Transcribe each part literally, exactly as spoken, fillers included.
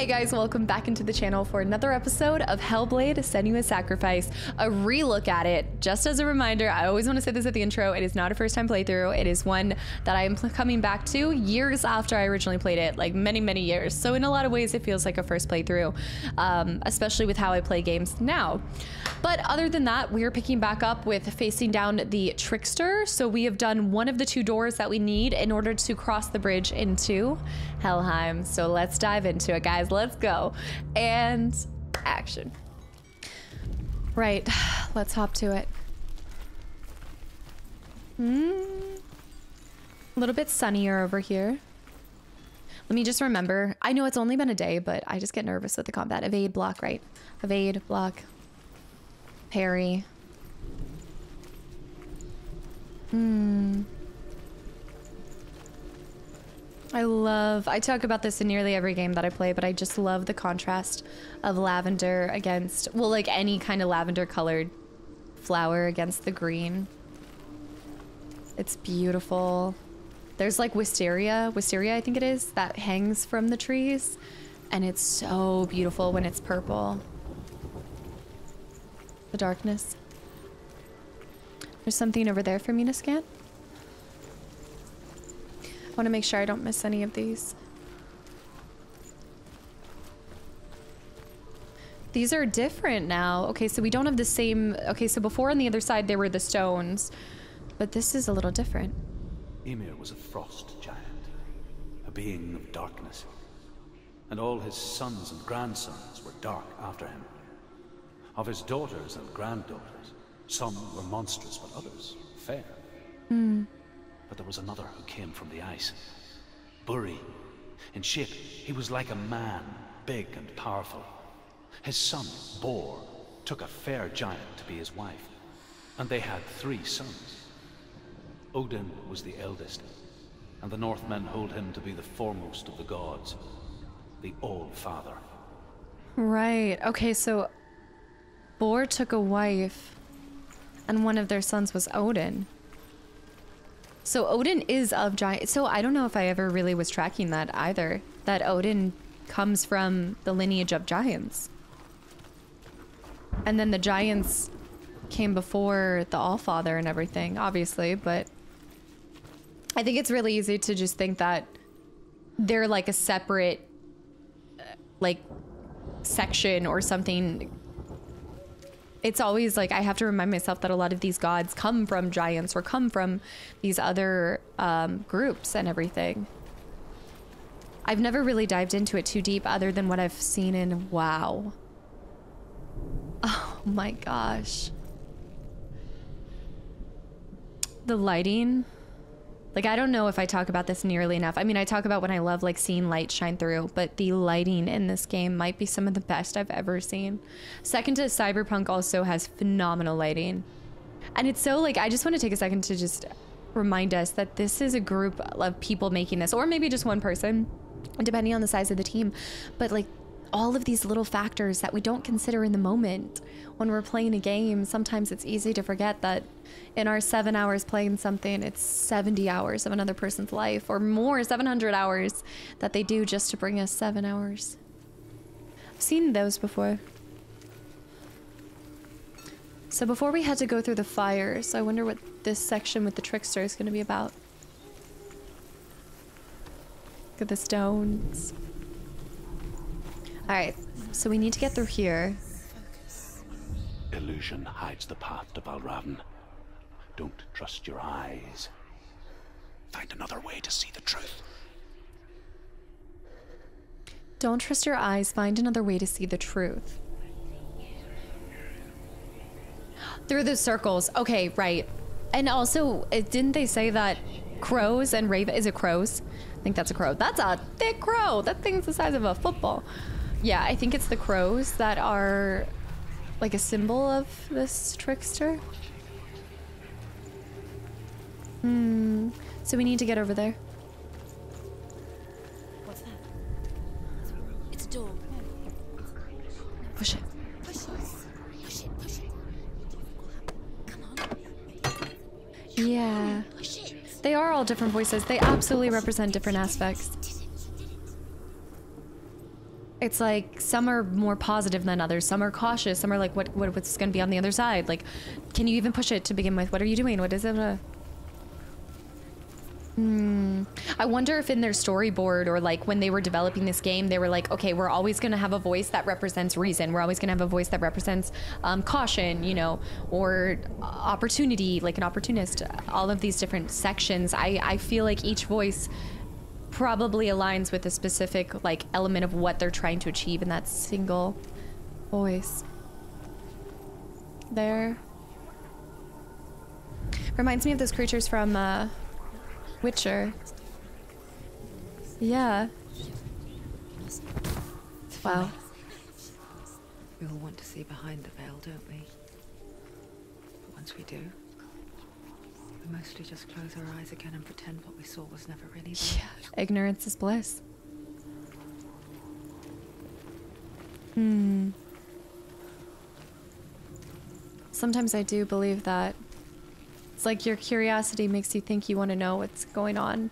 Hey guys, welcome back into the channel for another episode of Hellblade, Senua's Sacrifice, a relook at it. Just as a reminder, I always want to say this at the intro, it is not a first time playthrough. It is one that I am coming back to years after I originally played it, like many, many years. So in a lot of ways, it feels like a first playthrough, um, especially with how I play games now. But other than that, we are picking back up with facing down the Trickster. So we have done one of the two doors that we need in order to cross the bridge into Helheim. So let's dive into it, guys. Let's go and action. Right, let's hop to it. Mm. A little bit sunnier over here. Let me just remember, I know it's only been a day, but I just get nervous with the combat. Evade, block, right? Evade, block, parry. Hmm. I love, I talk about this in nearly every game that I play, but I just love the contrast of lavender against, well, like any kind of lavender colored flower against the green. It's beautiful. There's like wisteria, wisteria I think it is, that hangs from the trees, and it's so beautiful when it's purple. The darkness. There's something over there for me to scan. I want to make sure I don't miss any of these. These are different now. Okay, so we don't have the same. Okay, so before on the other side there were the stones, but this is a little different. Ymir was a frost giant, a being of darkness, and all his sons and grandsons were dark after him. Of his daughters and granddaughters, some were monstrous, but others fair. Hmm. But there was another who came from the ice. Buri. In shape, he was like a man, big and powerful. His son, Bor, took a fair giant to be his wife, and they had three sons. Odin was the eldest, and the Northmen hold him to be the foremost of the gods, the Allfather. Right, okay, so Bor took a wife, and one of their sons was Odin. So Odin is of giant, so I don't know if I ever really was tracking that either, that Odin comes from the lineage of giants. And then the giants came before the Allfather and everything, obviously, but I think it's really easy to just think that they're like a separate, like, section or something. It's always like I have to remind myself that a lot of these gods come from giants or come from these other um, groups and everything. I've never really dived into it too deep other than what I've seen in WoW. Oh my gosh. The lighting. Like, I don't know if I talk about this nearly enough. I mean, I talk about when I love, like, seeing light shine through, but the lighting in this game might be some of the best I've ever seen. Second to Cyberpunk also has phenomenal lighting. And it's so, like, I just want to take a second to just remind us that this is a group of people making this, or maybe just one person, depending on the size of the team. But, like, all of these little factors that we don't consider in the moment when we're playing a game, sometimes it's easy to forget that in our seven hours playing something, it's seventy hours of another person's life or more, seven hundred hours that they do just to bring us seven hours. I've seen those before. So before we had to go through the fire, so I wonder what this section with the Trickster is going to be about. Look at the stones. All right, so we need to get through here. Illusion hides the path to Valravn. Don't trust your eyes. Find another way to see the truth. Don't trust your eyes. Find another way to see the truth. Through the circles. Okay, right. And also, didn't they say that crows and raven is it crows? I think that's a crow. That's a thick crow. That thing's the size of a football. Yeah, I think it's the crows that are like a symbol of this Trickster. Hmm, so we need to get over there. What's that? It's a door. Push it. Push it. Push it. Push it. Come on. Yeah. Push it. They are all different voices. They absolutely represent different aspects. it's like some are more positive than others, some are cautious, some are like, what, what what's going to be on the other side? Like, can you even push it to begin with? What are you doing? What is it? Uh, hmm. I wonder if in their storyboard or like when they were developing this game, they were like, okay, we're always going to have a voice that represents reason. We're always going to have a voice that represents um, caution, you know, or opportunity, like an opportunist, all of these different sections. I, I feel like each voice probably aligns with a specific like element of what they're trying to achieve in that single voice. There. Reminds me of those creatures from uh, Witcher. Yeah. Wow. We all want to see behind the veil, don't we? But once we do, we mostly just close our eyes again and pretend what we saw was never really there. Yeah. Ignorance is bliss. Hmm. Sometimes I do believe that. It's like your curiosity makes you think you want to know what's going on.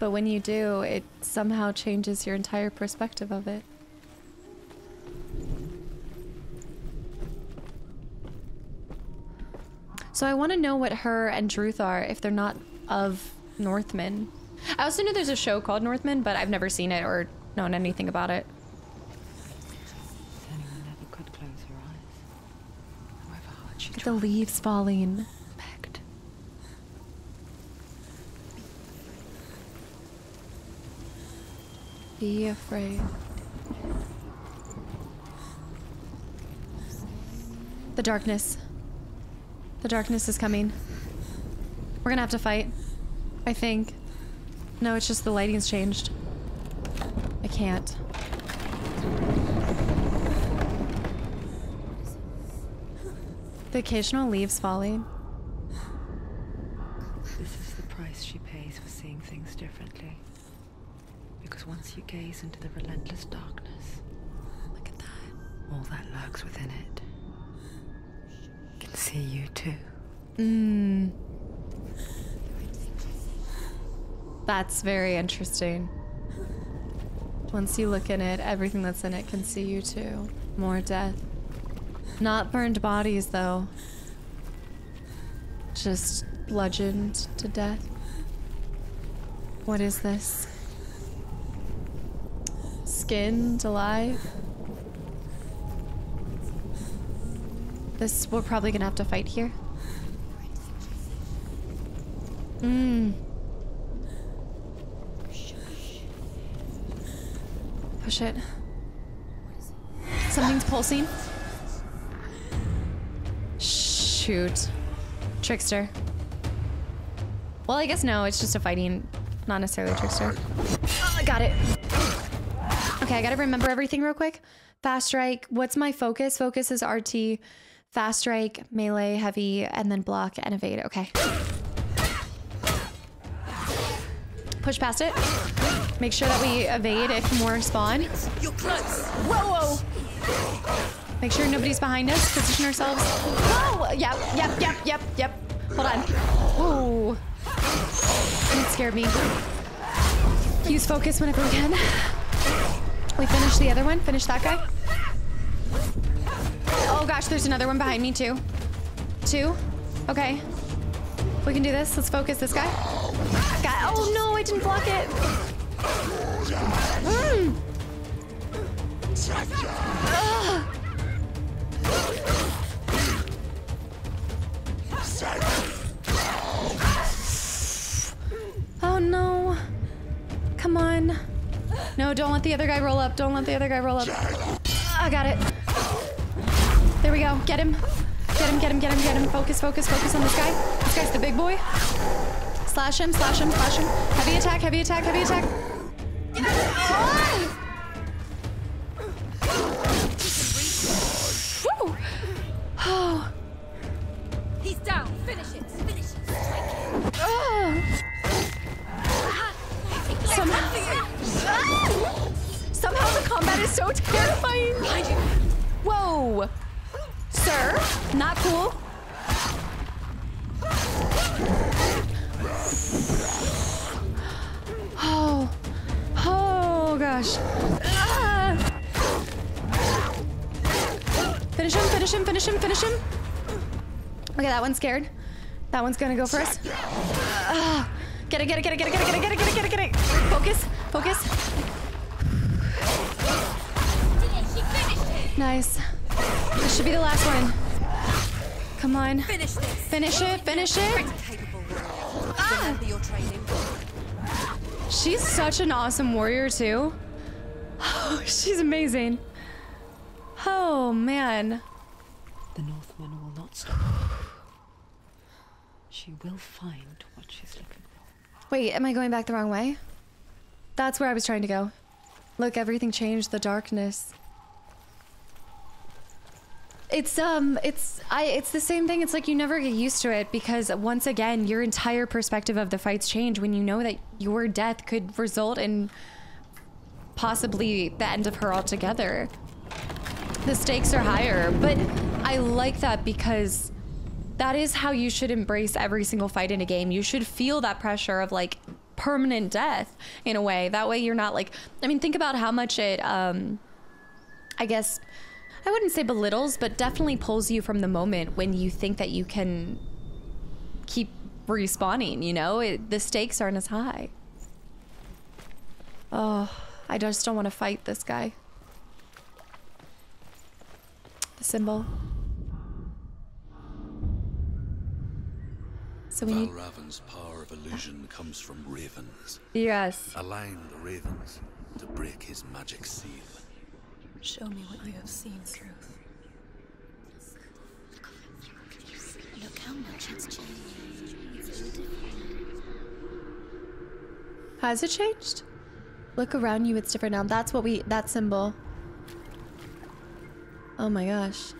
But when you do, it somehow changes your entire perspective of it. So I want to know what her and Druth are, if they're not of Northmen. I also know there's a show called Northmen, but I've never seen it or known anything about it. Look at the leaves falling. Perfect. Be afraid. The darkness. The darkness is coming. We're gonna have to fight, I think. No, it's just the lighting's changed. I can't. The occasional leaves falling. This is the price she pays for seeing things differently. Because once you gaze into the relentless darkness, look at that. All that lurks within it. See you too. Mm. That's very interesting. Once you look in it, everything that's in it can see you too. More death. Not burned bodies though. Just bludgeoned to death. What is this? Skinned alive? This, we're probably gonna have to fight here. Mm. Push it. Something's pulsing. Shoot. Trickster. Well, I guess no, it's just a fighting, not necessarily a trickster. Oh, I got it. Okay, I gotta remember everything real quick. Fast strike, what's my focus? Focus is R T. Fast strike, melee, heavy, and then block and evade. Okay. Push past it. Make sure that we evade if more spawn. You're close. Whoa, whoa. Make sure nobody's behind us. Position ourselves. Whoa! Yep, yep, yep, yep, yep. Hold on. Whoa. It scared me. Use focus whenever we can. We finished the other one. Finish that guy. Oh gosh, there's another one behind me too. Two. Okay. We can do this. Let's focus this guy. Got, oh no, I didn't block it. Mm. Oh no. Come on. No, don't let the other guy roll up. Don't let the other guy roll up. I got it. There we go. Get him. Get him, get him, get him, get him. Focus, focus, focus on this guy. This guy's the big boy. Slash him, slash him, slash him. Heavy attack, heavy attack, heavy attack. Woo! Oh. He's down. Finish it. Finish it. Oh. Somehow, somehow the combat is so terrifying. Whoa. Sir, not cool. Oh, oh gosh. Ah. Finish him, finish him, finish him, finish him. Okay, that one's scared. That one's gonna go for us. Uh, get it, get it, get it, get it, get it, get it, get it, get it, get it. Focus, focus. Nice. This should be the last one. Come on. Finish this. Finish it, finish it. Ah. She's such an awesome warrior too. Oh, she's amazing. Oh man. The Northmen will not stop. She will find what she's looking for. Wait, am I going back the wrong way? That's where I was trying to go. Look, everything changed, the darkness. It's um, it's I, it's the same thing. It's like you never get used to it because once again, your entire perspective of the fights change when you know that your death could result in possibly the end of her altogether. The stakes are higher, but I like that because that is how you should embrace every single fight in a game. You should feel that pressure of like permanent death in a way. That way you're not like, I mean, think about how much it, um, I guess, I wouldn't say belittles, but definitely pulls you from the moment when you think that you can keep respawning, you know? It, the stakes aren't as high. Oh, I just don't want to fight this guy. The symbol. So we need... Valravn's power of illusion comes from ravens. Yes. Align the ravens to break his magic seal. Show me what you have seen, Druth. Look how much it's changed. Has it changed? Look around you, it's different now. That's what we, that symbol. Oh my gosh.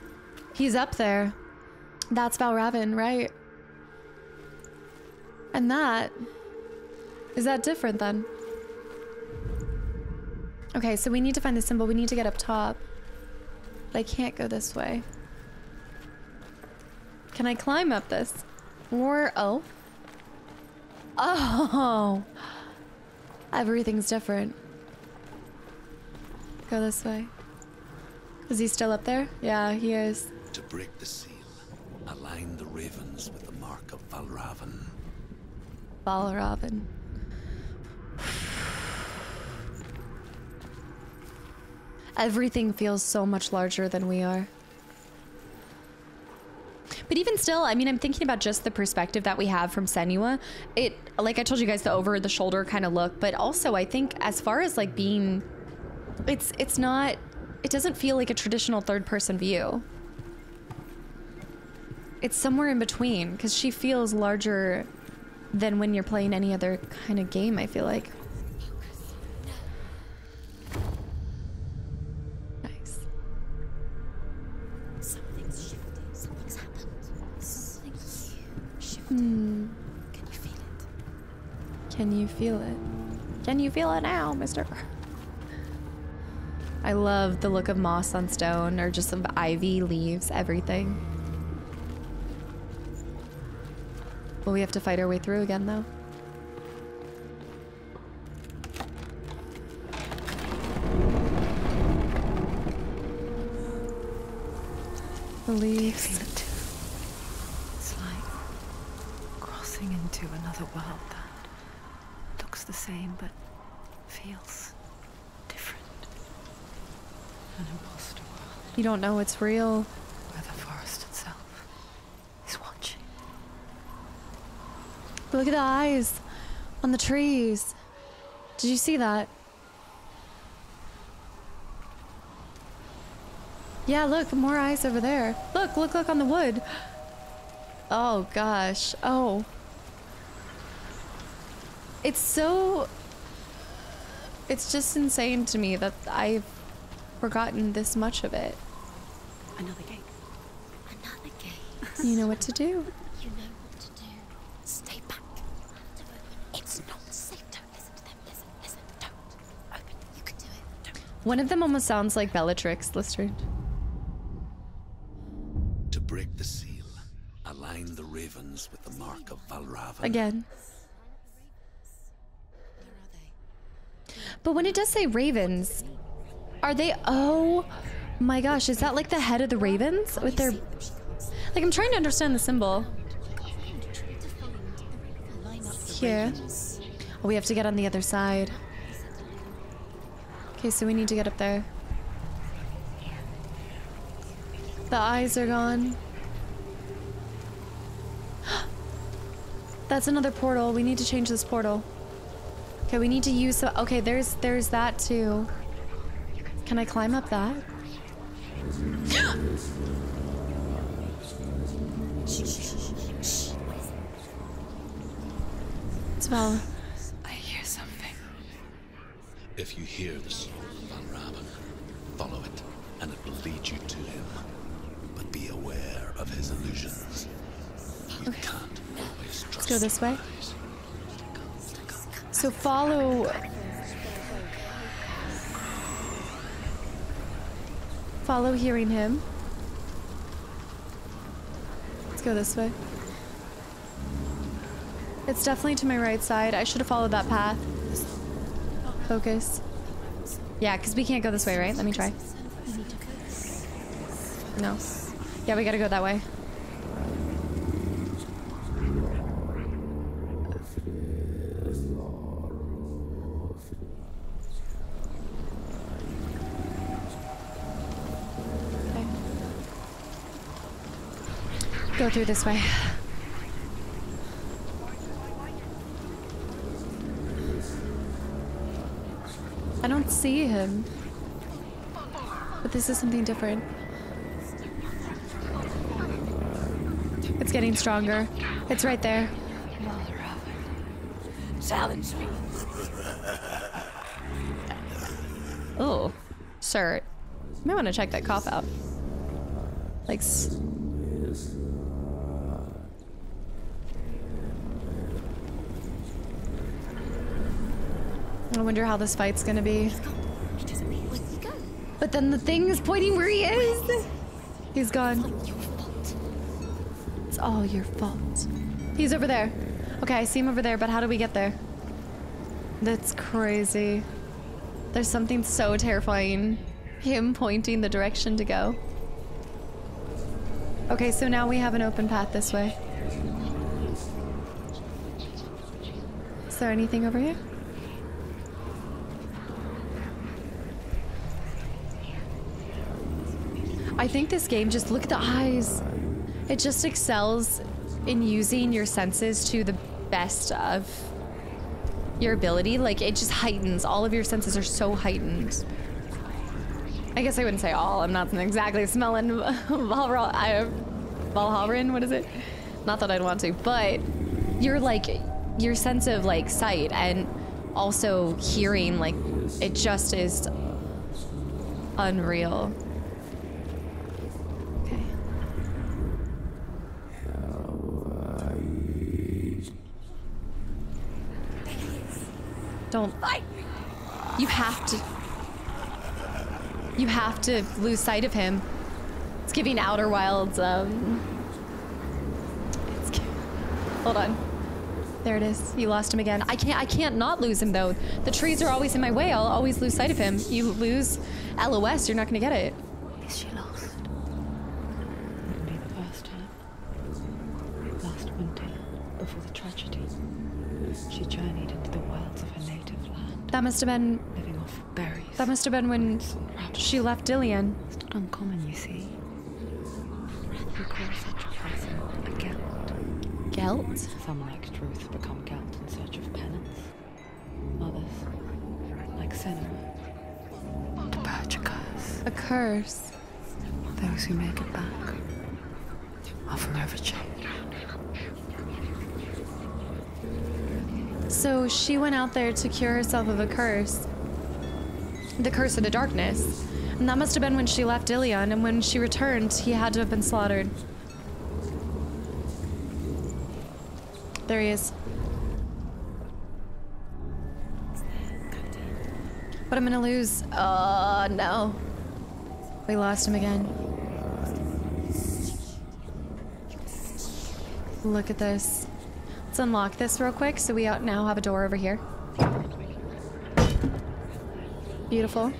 He's up there. That's Valravn, right? And that, is that different then? Okay, so we need to find the symbol. We need to get up top. But I can't go this way. Can I climb up this? Or, oh. Oh! Everything's different. Go this way. Is he still up there? Yeah, he is. To break the seal, align the ravens with the mark of Valravn. Valravn. Everything feels so much larger than we are. But even still, I mean, I'm thinking about just the perspective that we have from Senua. It, like I told you guys, the over the shoulder kind of look, but also I think as far as like being, it's, it's not, it doesn't feel like a traditional third person view. It's somewhere in between because she feels larger than when you're playing any other kind of game, I feel like. Hmm. Can you feel it? Can you feel it? Can you feel it now, mister? I love the look of moss on stone or just some ivy, leaves, everything. Well, we have to fight our way through again, though. The leaves. Into another world that looks the same but feels different. An imposter world. You don't know it's real. Where the forest itself is watching. Look at the eyes on the trees. Did you see that? Yeah, look, more eyes over there. Look, look, look on the wood. Oh gosh. Oh. It's so, it's just insane to me that I've forgotten this much of it. Another gate. Another gate. You know what to do. You know what to do. Stay back. It's not safe. Don't listen to them. Listen, listen, don't. Open. You can do it. Don't. One of them almost sounds like Bellatrix Lestrange. To break the seal, align the ravens with the mark of Valravn. Again. But when it does say ravens, are they? Oh My gosh, is that like the head of the ravens with their... Like, I'm trying to understand the symbol. Here. Oh, we have to get on the other side. Okay, so we need to get up there. The eyes are gone. That's another portal. We need to change this portal. Okay, we need to use some... Okay, there's, there's that too. Can I climb up that? Well, I hear something. If you hear the sound of Valravn, follow it, and it will lead you to him. But be aware of his illusions. You okay. can't always trust Let's go this way. Eyes. So follow... Follow hearing him. Let's go this way. It's definitely to my right side. I should have followed that path. Focus. Yeah, because we can't go this way, right? Let me try. No. Yeah, we gotta go that way. Okay. Go through this way. I don't see him, but this is something different. It's getting stronger. It's right there. Mother of challenge me. Oh, sir, you might want to check that cough out. Like. S I wonder how this fight's gonna be. But then the thing is pointing where he is! He's gone. It's all your fault. He's over there. Okay, I see him over there, but how do we get there? That's crazy. There's something so terrifying. Him pointing the direction to go. Okay, so now we have an open path this way. Is there anything over here? I think this game, just look at the eyes. It just excels in using your senses to the best of your ability. Like, it just heightens. All of your senses are so heightened. I guess I wouldn't say all. I'm not exactly smelling Valravn, what is it? Not that I'd want to, but you're like, your sense of like sight and also hearing, like, it just is unreal. Don't fight me. You have to. You have to lose sight of him. It's giving Outer Wilds. Um, it's gi Hold on. There it is. You lost him again. I can't. I can't not lose him though. The trees are always in my way. I'll always lose sight of him. You lose, L O S. You're not gonna get it. Is she lost? Wouldn't be the first time. Last winter, before the tragedy, she journeyed into the wilds of her native. That must have been living off berries. That must have been when she left Dillion. It's not uncommon, you see. We call such a person a gelt. Gelt? Some like Druth become gelt in search of penance. Others, like Senua, to purge a curse. A curse. Those who make it back are from So she went out there to cure herself of a curse. The curse of the darkness. And that must have been when she left Dillion, and when she returned, he had to have been slaughtered. There he is. But I'm gonna lose. Oh, no. We lost him again. Look at this. Let's unlock this real quick, so we out now have a door over here. Beautiful.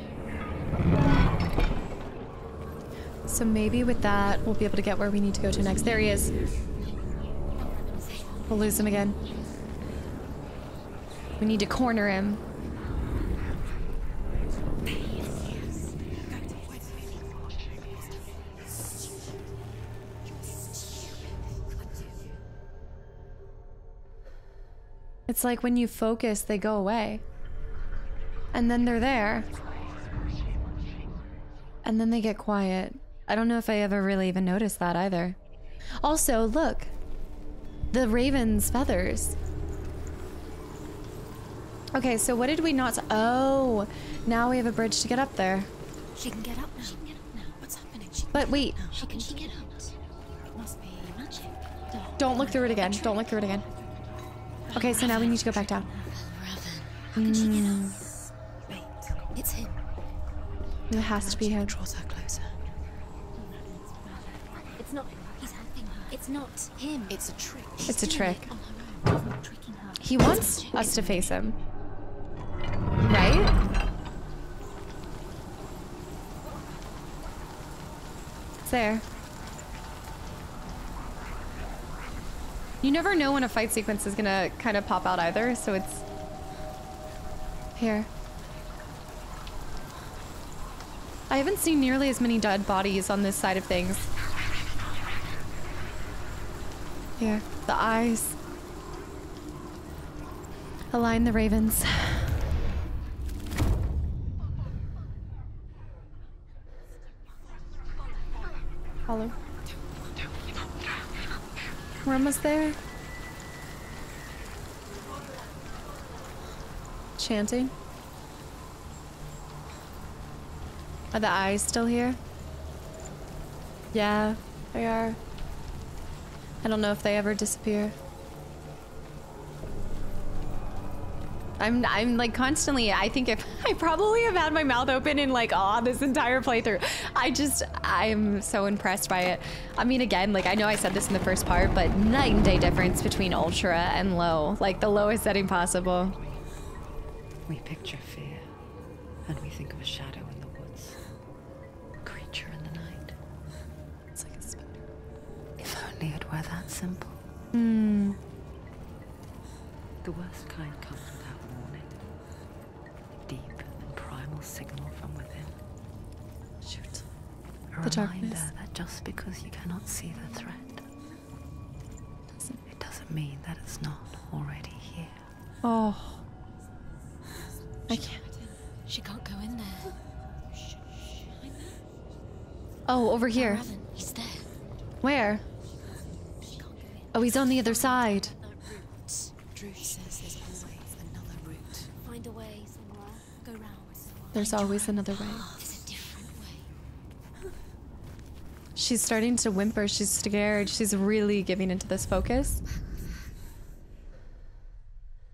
So maybe with that, we'll be able to get where we need to go to next. There he is. We'll lose him again. We need to corner him. It's like when you focus, they go away. And then they're there. And then they get quiet. I don't know if I ever really even noticed that either. Also, look. The raven's feathers. Okay, so what did we not... Oh, now we have a bridge to get up there. She can get up now. She can get up now. What's happening? She can but wait. She can she get up. It must be magic. Don't look through it again. Don't look through it again. Okay, so now we need to go back down. How can she get up? Wait, it's him. It has to be him. Draws her closer. It's not. He's helping her. It's not him. It's a trick. It's a trick. He wants us to face him, right? It's there. You never know when a fight sequence is gonna kind of pop out either, so it's here. I haven't seen nearly as many dead bodies on this side of things. Here, the eyes. Align the ravens. Follow. We're almost there. Chanting. Are the eyes still here? Yeah, they are. I don't know if they ever disappear. I'm, I'm like constantly, I think if I probably have had my mouth open in like, aw, this entire playthrough. I just, I'm so impressed by it. I mean, again, like I know I said this in the first part, but night and day difference between ultra and low, like the lowest setting possible. We picture fear and we think of a shadow in the woods, a creature in the night. It's like a spider. If only it were that simple. Hmm. The worst kind comes without warning. A deep and primal signal from within. Shoot. A the reminder darkness. That just because you cannot see the threat, doesn't, it doesn't mean that it's not already here. Oh. I can't. She can't go in there. Oh, over here. He's there. Where? Oh, he's on the other side. Druth says there's always another route. Find a way somewhere. Go round. There's always another way. There's a different way. She's starting to whimper. She's scared. She's really giving into this focus.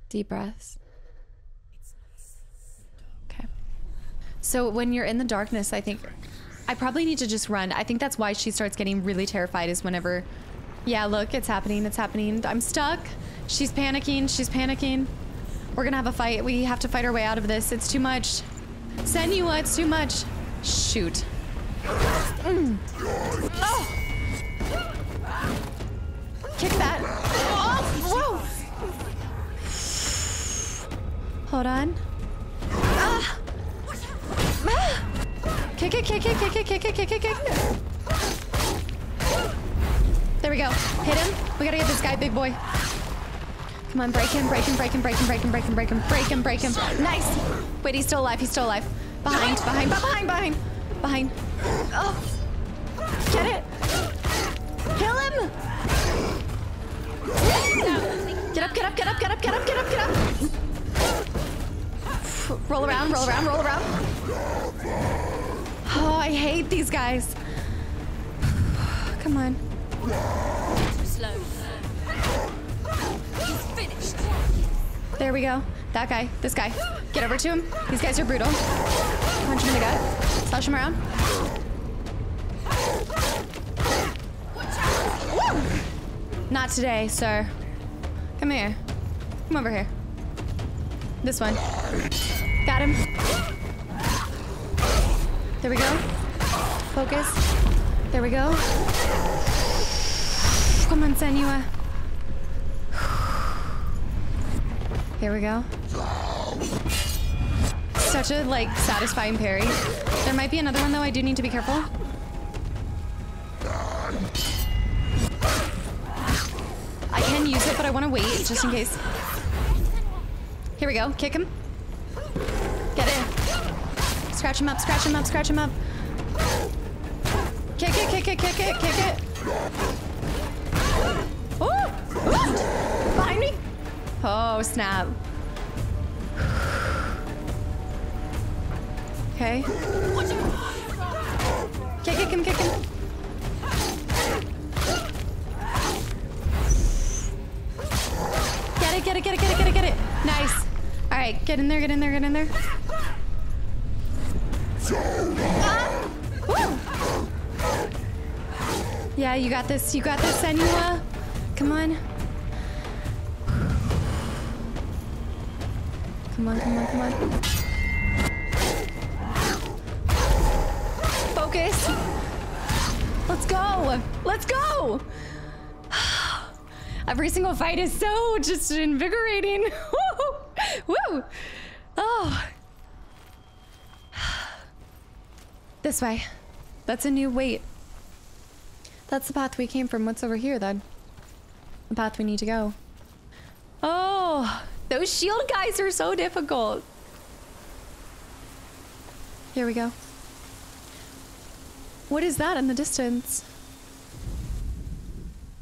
Deep breaths. Okay. So when you're in the darkness, I think I probably need to just run. I think that's why she starts getting really terrified is whenever. Yeah, look, it's happening. It's happening. I'm stuck. She's panicking, she's panicking. We're gonna have a fight. We have to fight our way out of this. It's too much. Senua, it's too much. Shoot. Mm. Oh. Kick that. Oh, whoa. Hold on. Ah. Ah. Kick it, kick it, kick it, kick it, kick it, kick it. There we go. Hit him. We gotta get this guy, big boy. Come on, break him, break him, break him, break him, break him, break him, break him, break him, break him. Nice. Wait, he's still alive. He's still alive. Behind, behind, behind, behind, behind. Oh, get it. Kill him. No. Get up, get up, get up, get up, get up, get up, get up. Roll around, roll around, roll around. Oh, I hate these guys. Come on. Too slow. He's finished. There we go. That guy. This guy. Get over to him. These guys are brutal. Punch him in the gut. Slash him around. Woo! Not today, sir. Come here. Come over here. This one. Got him. There we go. Focus. There we go. Come on, Senua. Here we go. Such a, like, satisfying parry. There might be another one, though. I do need to be careful. I can use it, but I want to wait just in case. Here we go. Kick him. Get it. Scratch him up, scratch him up, scratch him up. Kick it, kick it, kick it, kick it. Oh! Oh! Behind me! Oh, snap. Okay. Kick, kick him, kick him. Get it, get it, get it, get it, get it, get it. Nice. All right, get in there, get in there, get in there. Ah! Woo! Yeah, you got this, you got this, Senua. Come on. Come on, come on, come on. Focus. Let's go. Let's go. Every single fight is so just invigorating. Woo! Oh. This way. That's a new weight. That's the path we came from. What's over here, then? The path we need to go. Oh! Those shield guys are so difficult. Here we go. What is that in the distance?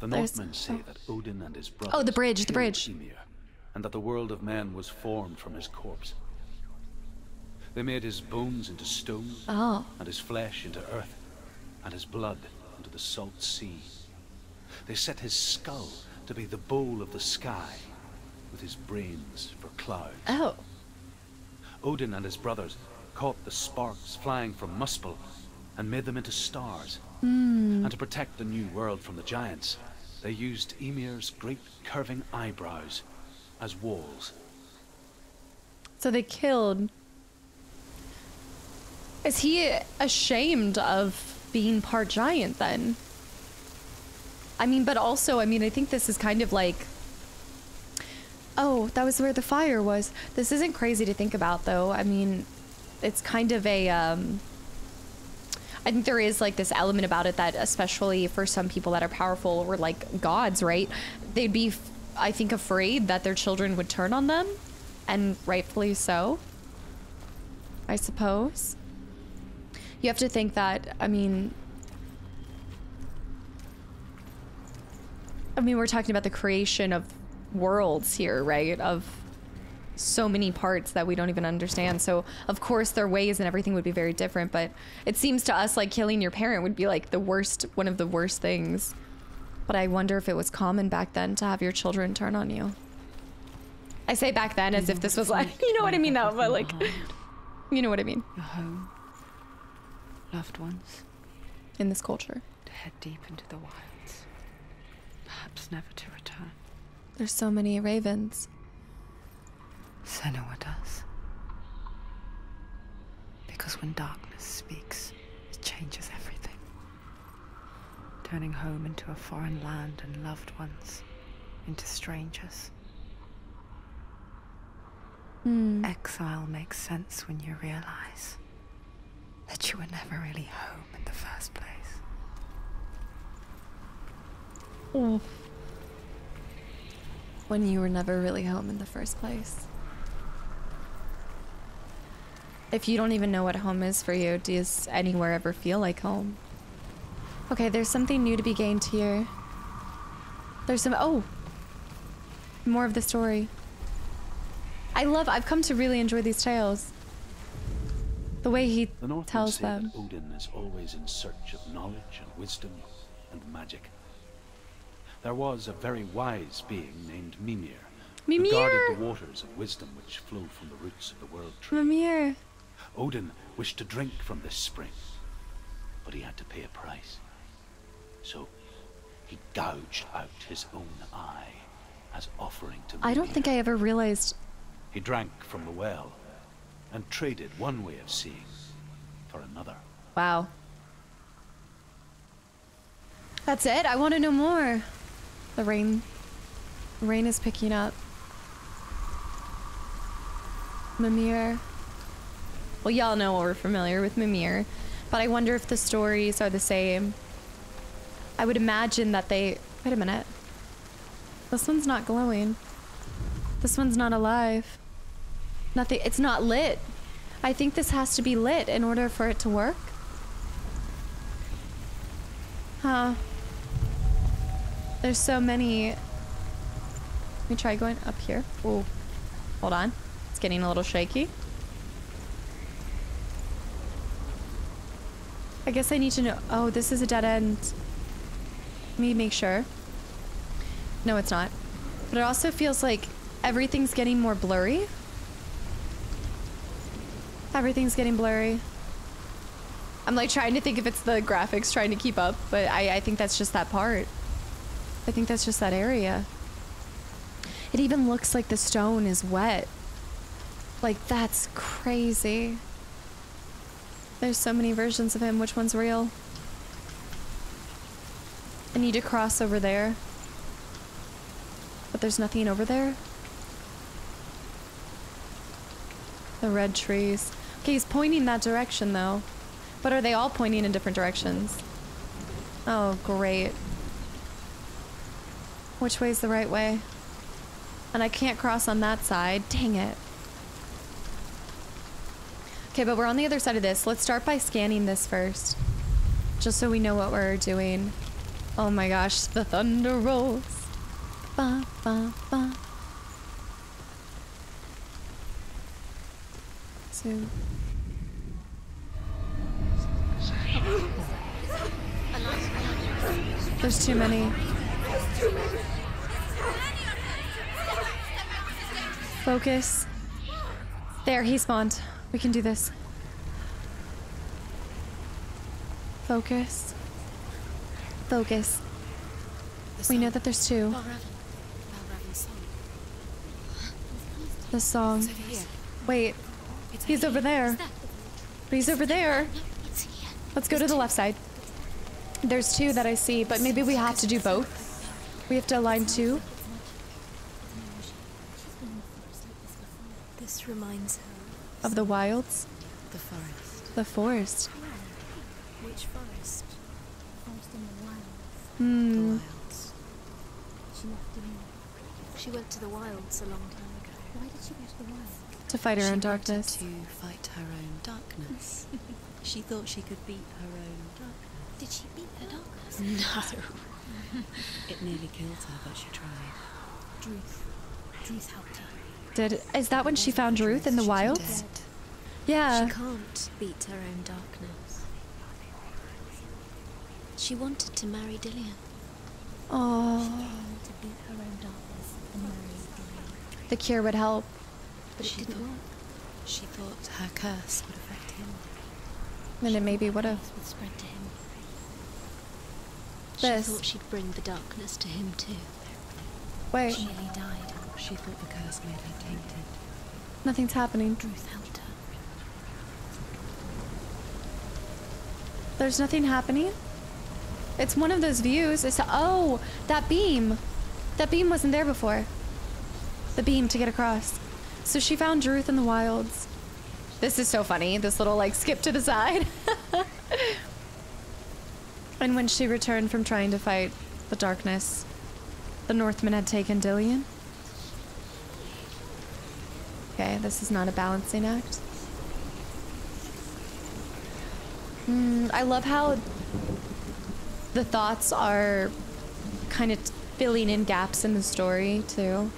The Northmen say that Odin and his brothers... Oh, the bridge, the bridge. Ymir, and that the world of men was formed from his corpse. They made his bones into stone, oh. and his flesh into earth, and his blood into the salt sea. They set his skull to be the bowl of the sky, with his brains for clouds. Oh. Odin and his brothers caught the sparks flying from Muspel and made them into stars. Mm. And to protect the new world from the giants, they used Ymir's great curving eyebrows as walls. So they killed... Is he ashamed of being part giant, then? I mean, but also, I mean, I think this is kind of like... Oh, that was where the fire was. This isn't crazy to think about, though. I mean, it's kind of a... Um, I think there is, like, this element about it that, especially for some people that are powerful or, like, gods, right? They'd be, I think, afraid that their children would turn on them, and rightfully so, I suppose. You have to think that, I mean... I mean, we're talking about the creation of worlds here, right? Of so many parts that we don't even understand. So of course their ways and everything would be very different, but it seems to us like killing your parent would be like the worst, one of the worst things. But I wonder if it was common back then to have your children turn on you. I say back then as if this was like, you know what I mean though, but like, you know what I mean. Your home, loved ones. In this culture. To head deep into the wilds, perhaps never to return. There's so many ravens. Senua does. Because when darkness speaks, it changes everything. Turning home into a foreign land and loved ones into strangers. Mm. Exile makes sense when you realize that you were never really home in the first place. Oh. When you were never really home in the first place. If you don't even know what home is for you, does anywhere ever feel like home? Okay, there's something new to be gained here. There's some, oh! More of the story. I love, I've come to really enjoy these tales. The way he tells them. The Northmen say that Odin is always in search of knowledge and wisdom and magic. There was a very wise being named Mimir, Mimir, who guarded the waters of wisdom which flow from the roots of the world tree. Mimir. Odin wished to drink from this spring, but he had to pay a price. So he gouged out his own eye as offering to Mimir. I don't think I ever realized. He drank from the well and traded one way of seeing for another. Wow. That's it? I want to know more. The rain... Rain is picking up. Mimir. Well, y'all know we're familiar with Mimir, but I wonder if the stories are the same. I would imagine that they... Wait a minute. This one's not glowing. This one's not alive. Nothing. It's not lit. I think this has to be lit in order for it to work. Huh. There's so many... Let me try going up here. Ooh. Hold on. It's getting a little shaky. I guess I need to know... Oh, this is a dead end. Let me make sure. No, it's not. But it also feels like everything's getting more blurry. Everything's getting blurry. I'm like trying to think if it's the graphics trying to keep up, but I, I think that's just that part. I think that's just that area. It even looks like the stone is wet. Like, that's crazy. There's so many versions of him. Which one's real? I need to cross over there. But there's nothing over there. The red trees. Okay, he's pointing that direction though. But are they all pointing in different directions? Oh, great. Which way's the right way? And I can't cross on that side. Dang it. Okay, but we're on the other side of this. Let's start by scanning this first. Just so we know what we're doing. Oh my gosh, the thunder rolls. Ba, ba, ba. Zoom. There's too many. Focus. There, he spawned. We can do this. Focus. Focus. We know that there's two. The song. Wait. He's over there. But he's over there. Let's go to the left side. There's two that I see, but maybe we have to do both. We have to align two. This reminds her of the wilds. The forest. The forest. Which forest? Forest in the wilds. Hmm. She left the wind. She went to the wilds a long time ago. Why did she go to the wilds? To fight her own darkness. To fight her own darkness. She thought she could beat her own darkness. Did she beat her darkness? No. It nearly killed her, but she tried. Druth. Druth helped her. Did, is that when she found Druth in the wilds? Yeah. She can't beat her own darkness. She wanted to marry Dillion. Oh. She wanted to beat her own darkness and marry Dillion. The cure would help. But she didn't want. She thought her curse would affect him. Then it maybe would have. Would spread to him. This. She thought she'd bring the darkness to him too. Wait. She nearly died. She thought the curse made her tainted. Nothing's happening. Druth helped her. There's nothing happening. It's one of those views. It's oh, that beam. That beam wasn't there before. The beam to get across. So she found Druth in the wilds. This is so funny, this little like skip to the side. And when she returned from trying to fight the darkness, the Northmen had taken Dillion. Okay, this is not a balancing act. Mm, I love how the thoughts are kind of filling in gaps in the story too.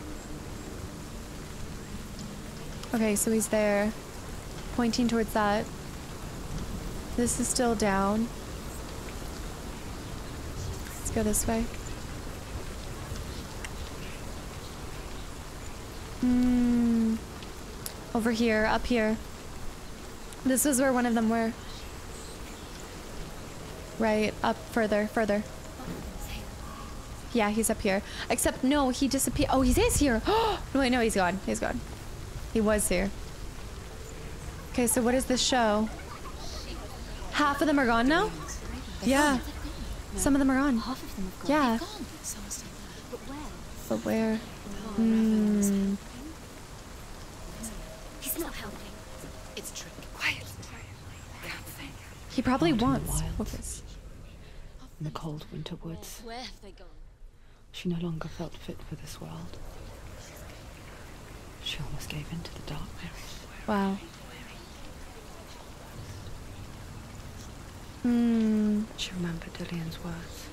Okay, so he's there, pointing towards that. This is still down. Let's go this way. Hmm. Over here, up here. This is where one of them were. Right, up further, further. Yeah, he's up here. Except, no, he disappeared. Oh, he is here. Oh, wait, no, he's gone. He's gone. He was here. Okay, so what is this show? Half of them are gone now? Yeah. No. Some of them are on. Half of them have gone. Yeah. Gone. But where? But where? Mm. He's not helping. It's tricky. Quiet. He probably wants focus. In the cold winter woods. Where have they gone? She no longer felt fit for this world. She almost gave in to the dark. Wow. Mm. She remembered Dillion's words.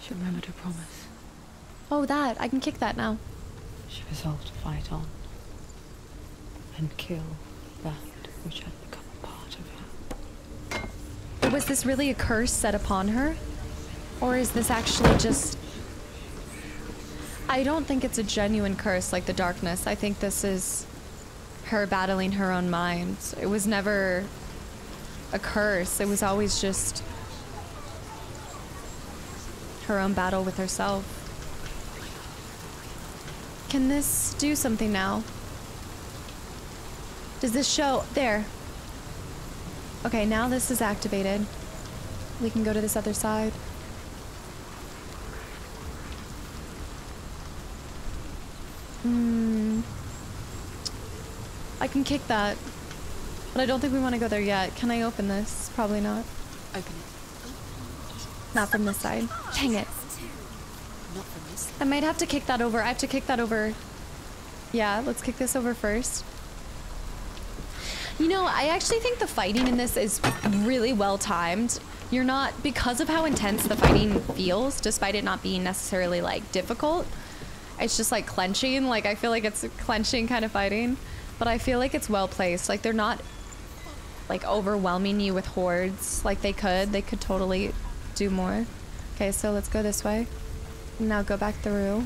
She remembered her promise. Oh, that. I can kick that now. She resolved to fight on. And kill that which had become a part of her. But was this really a curse set upon her? Or is this actually just... I don't think it's a genuine curse like the darkness. I think this is her battling her own mind. It was never a curse. It was always just her own battle with herself. Can this do something now? Does this show? There. Okay, now this is activated. We can go to this other side. Hmm. I can kick that. But I don't think we want to go there yet. Can I open this? Probably not. Open it. Not from this side. Dang it. Not from this side. I might have to kick that over. I have to kick that over. Yeah, let's kick this over first. You know, I actually think the fighting in this is really well timed. You're not, because of how intense the fighting feels, despite it not being necessarily like difficult. It's just like clenching, like I feel like it's a clenching kind of fighting, but I feel like it's well placed. Like they're not like overwhelming you with hordes like they could. They could totally do more. Okay, so let's go this way. Now go back through.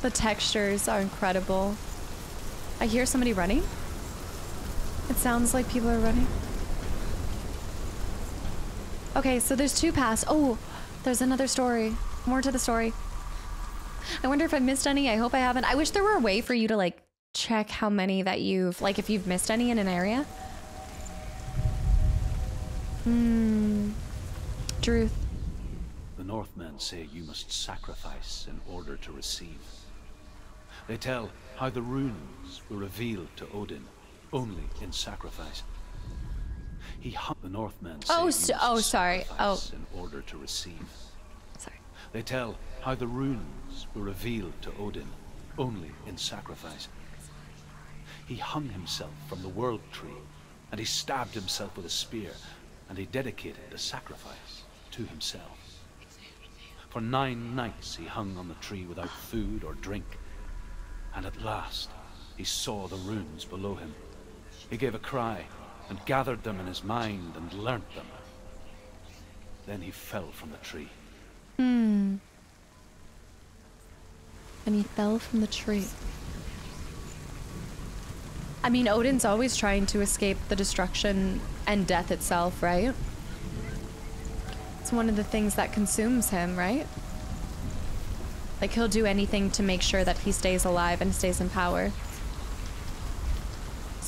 The textures are incredible. I hear somebody running. It sounds like people are running. Okay, so there's two paths. Oh, there's another story. More to the story. I wonder if I missed any. I hope I haven't. I wish there were a way for you to like check how many that you've, like if you've missed any in an area. Hmm. Druth. The Northmen say you must sacrifice in order to receive. They tell how the runes were revealed to Odin only in sacrifice. He hung the Northmen. Oh, so, oh, sorry. Oh. In order to receive. Sorry. They tell how the runes were revealed to Odin, only in sacrifice. He hung himself from the world tree, and he stabbed himself with a spear, and he dedicated the sacrifice to himself. For nine nights he hung on the tree without food or drink, and at last he saw the runes below him. He gave a cry, and gathered them in his mind and learnt them. Then he fell from the tree. Hmm. And he fell from the tree. I mean, Odin's always trying to escape the destruction and death itself, right? It's one of the things that consumes him, right? Like, he'll do anything to make sure that he stays alive and stays in power.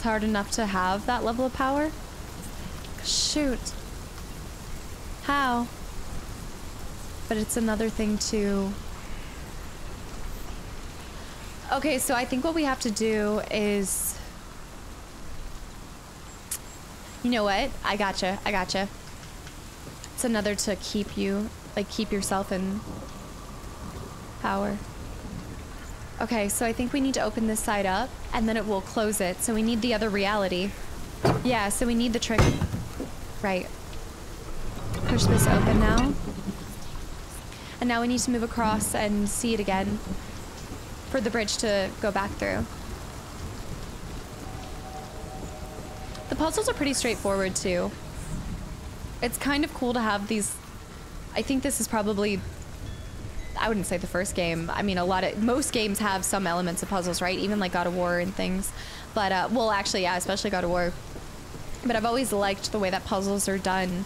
Hard enough to have that level of power? Shoot. How? But it's another thing to... Okay, so I think what we have to do is... You know what? I gotcha, I gotcha. It's another to keep you, like keep yourself in power. Okay, so I think we need to open this side up, and then it will close it. So we need the other reality. Yeah, so we need the trick. Right. Push this open now. And now we need to move across and see it again for the bridge to go back through. The puzzles are pretty straightforward, too. It's kind of cool to have these... I think this is probably... I wouldn't say the first game. I mean, a lot of most games have some elements of puzzles, right? Even like God of War and things. But uh, well, actually, yeah, especially God of War. But I've always liked the way that puzzles are done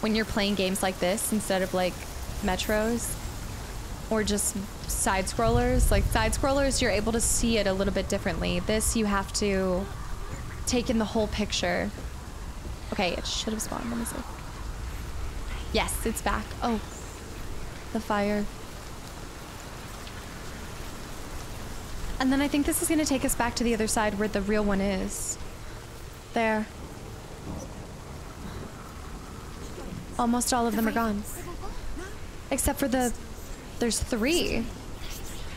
when you're playing games like this instead of like Metros or just side scrollers. Like side scrollers, you're able to see it a little bit differently. This, you have to take in the whole picture. Okay, it should have spawned. Let me see. Yes, it's back. Oh, the fire. And then I think this is gonna take us back to the other side where the real one is. There. Almost all of them are gone. Except for the, there's three.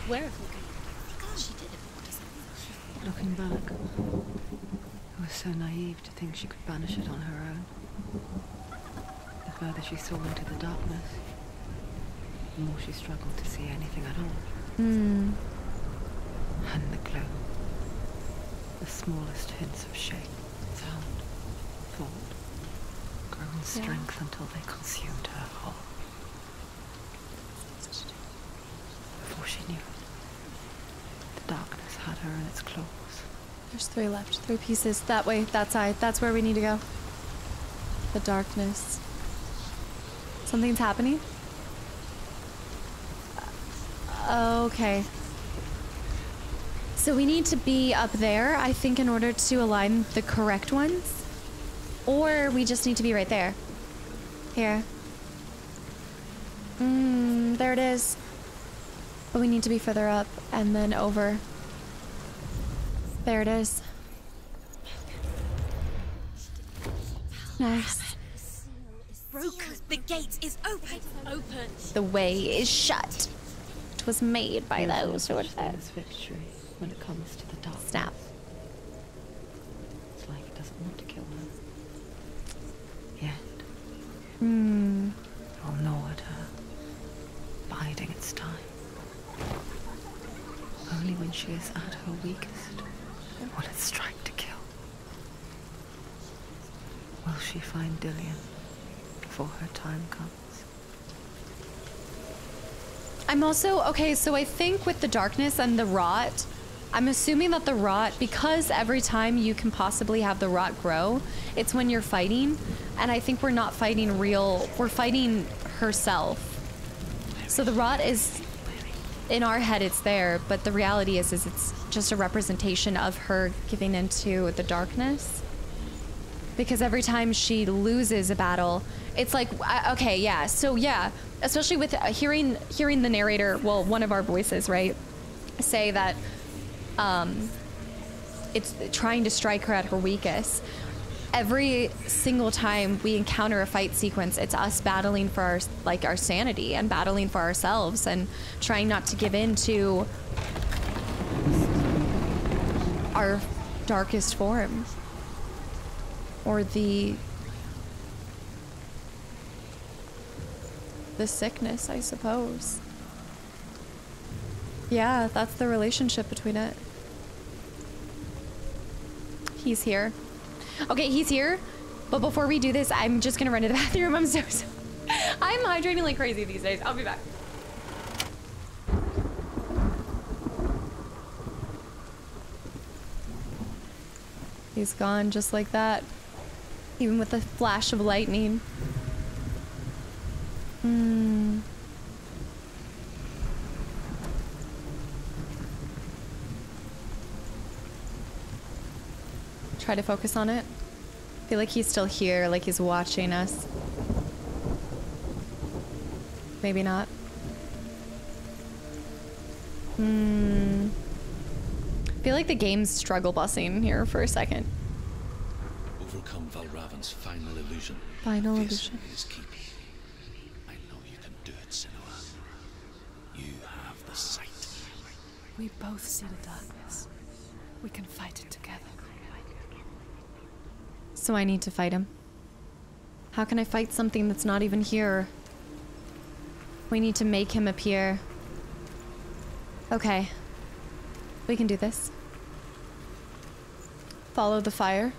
Where? Looking back, I was so naive to think she could banish it on her own. The further she saw into the darkness, the more she struggled to see anything at all. Hmm. And the glow. The smallest hints of shape, sound, thought, grew in strength yeah. until they consumed her whole. Before she knew it, the darkness had her in its claws. There's three left, three pieces. That way, that side, that's where we need to go. The darkness. Something's happening? Uh, okay. So we need to be up there, I think, in order to align the correct ones. Or we just need to be right there. Here. Mmm, there it is. But we need to be further up and then over. There it is. Nice. Broken. The gate is open. Open. The way is shut. It was made by those who are there. When it comes to the dark. Snap. It's like it doesn't want to kill her. Yet. Hmm. It will gnaw at her. Biding its time. Only when she is at her weakest will it strike to kill. Will she find Dillion before her time comes? I'm also, okay, so I think with the darkness and the rot, I'm assuming that the rot, because every time you can possibly have the rot grow, it's when you're fighting. And I think we're not fighting real, we're fighting herself. So the rot is, in our head it's there, but the reality is, is it's just a representation of her giving into the darkness. Because every time she loses a battle, it's like, okay, yeah, so yeah, especially with hearing hearing the narrator, well, one of our voices, right, say that um, it's trying to strike her at her weakest. Every single time we encounter a fight sequence, it's us battling for our, like, our sanity and battling for ourselves and trying not to give in to our darkest form or the the sickness, I suppose. Yeah, that's the relationship between it. He's here. Okay, he's here, but before we do this, I'm just gonna run to the bathroom. I'm so sorry. I'm hydrating like crazy these days. I'll be back. He's gone just like that, even with a flash of lightning. Hmm. Try to focus on it. I feel like he's still here, like he's watching us. Maybe not. Hmm. I feel like the game's struggle bussing here for a second. Overcome Valravn's final illusion. Final this illusion. Is key. We both see the darkness. We can fight it together. So I need to fight him. How can I fight something that's not even here? We need to make him appear. Okay. We can do this. Follow the fire.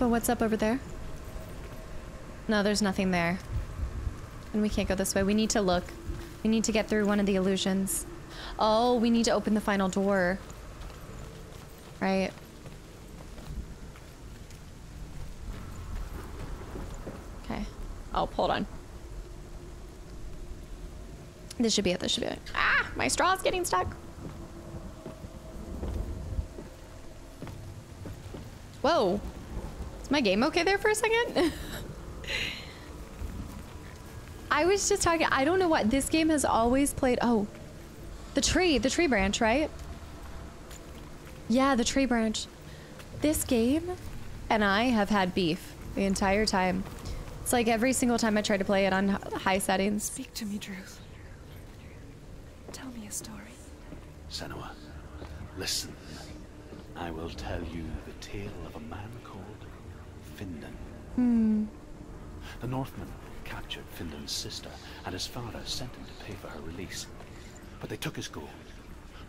But what's up over there? No, there's nothing there. And we can't go this way. We need to look. We need to get through one of the illusions. Oh, we need to open the final door. Right. Okay. Oh, hold on. This should be it, this should be it. Ah, my straw's getting stuck. Whoa. Is my game okay there for a second? I was just talking, I don't know what, this game has always played, oh. The tree, the tree branch, right? Yeah, the tree branch. This game and I have had beef the entire time. It's like every single time I try to play it on high settings. Speak to me, Druth. Tell me a story. Senua, listen. I will tell you the tale of a man called Findan. Hmm. The Northmen captured Findan's sister, and his father sent him to pay for her release. But they took his gold,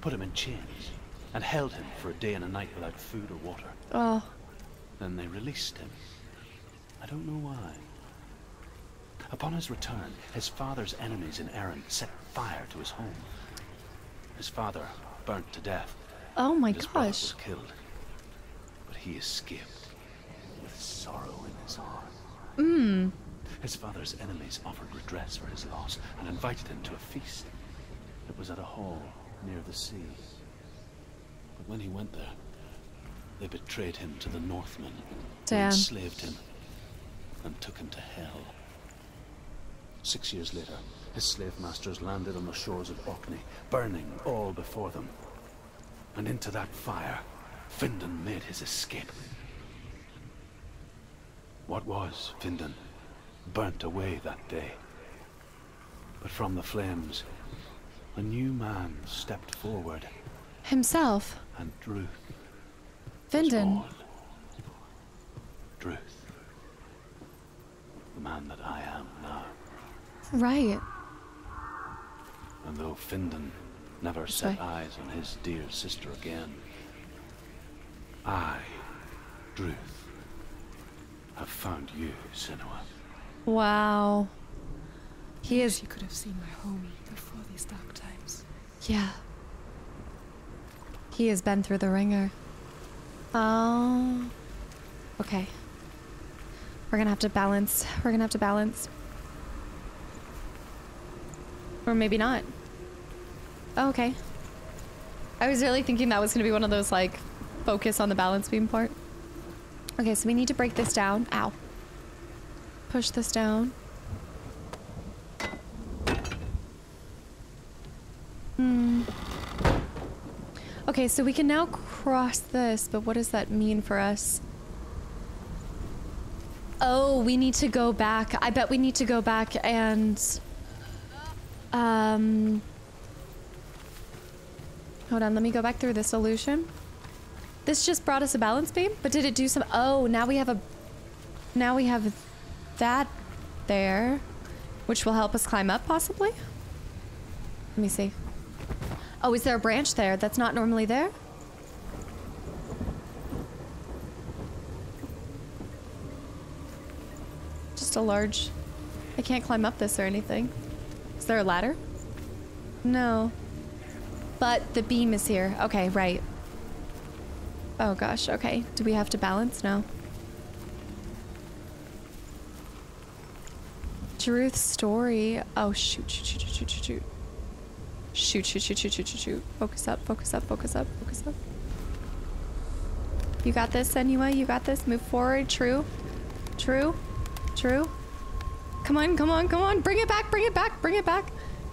put him in chains, and held him for a day and a night without food or water. Oh. Then they released him. I don't know why. Upon his return, his father's enemies in Erin set fire to his home. His father burnt to death. Oh my gosh. His brother was killed. But he escaped with sorrow in his heart. Mm. His father's enemies offered redress for his loss and invited him to a feast. It was at a hall near the sea. But when he went there, they betrayed him to the Northmen, who enslaved him and took him to hell. Six years later, his slave masters landed on the shores of Orkney, burning all before them. And into that fire, Findan made his escape. What was Findan burnt away that day? But from the flames, a new man stepped forward. Himself? And Druth. Findan. Druth. The man that I am now. Right. And though Findan never That's set right. eyes on his dear sister again, I, Druth, have found you, Senua. Wow. He is. You could have seen my homie before these dark times. Yeah. He has been through the ringer. Oh. Okay. We're gonna have to balance. We're gonna have to balance. Or maybe not. Oh, okay. I was really thinking that was gonna be one of those, like, focus on the balance beam part. Okay, so we need to break this down. Ow. Push this down. Hmm. Okay, so we can now cross this, but what does that mean for us? Oh, we need to go back. I bet we need to go back and... Um... Hold on, let me go back through this solution. This just brought us a balance beam, but did it do some... Oh, now we have a... Now we have that there, which will help us climb up, possibly? Let me see. Oh, is there a branch there that's not normally there? Just a large... I can't climb up this or anything. Is there a ladder? No. But the beam is here. Okay, right. Oh gosh, okay. Do we have to balance? No. Druth's story. Oh shoot, shoot, shoot, shoot, shoot, shoot. Shoot, shoot, shoot, shoot, shoot, shoot, shoot. Focus up, focus up, focus up, focus up. You got this, Senua, you got this. Move forward, true. True, true. Come on, come on, come on. Bring it back, bring it back, bring it back.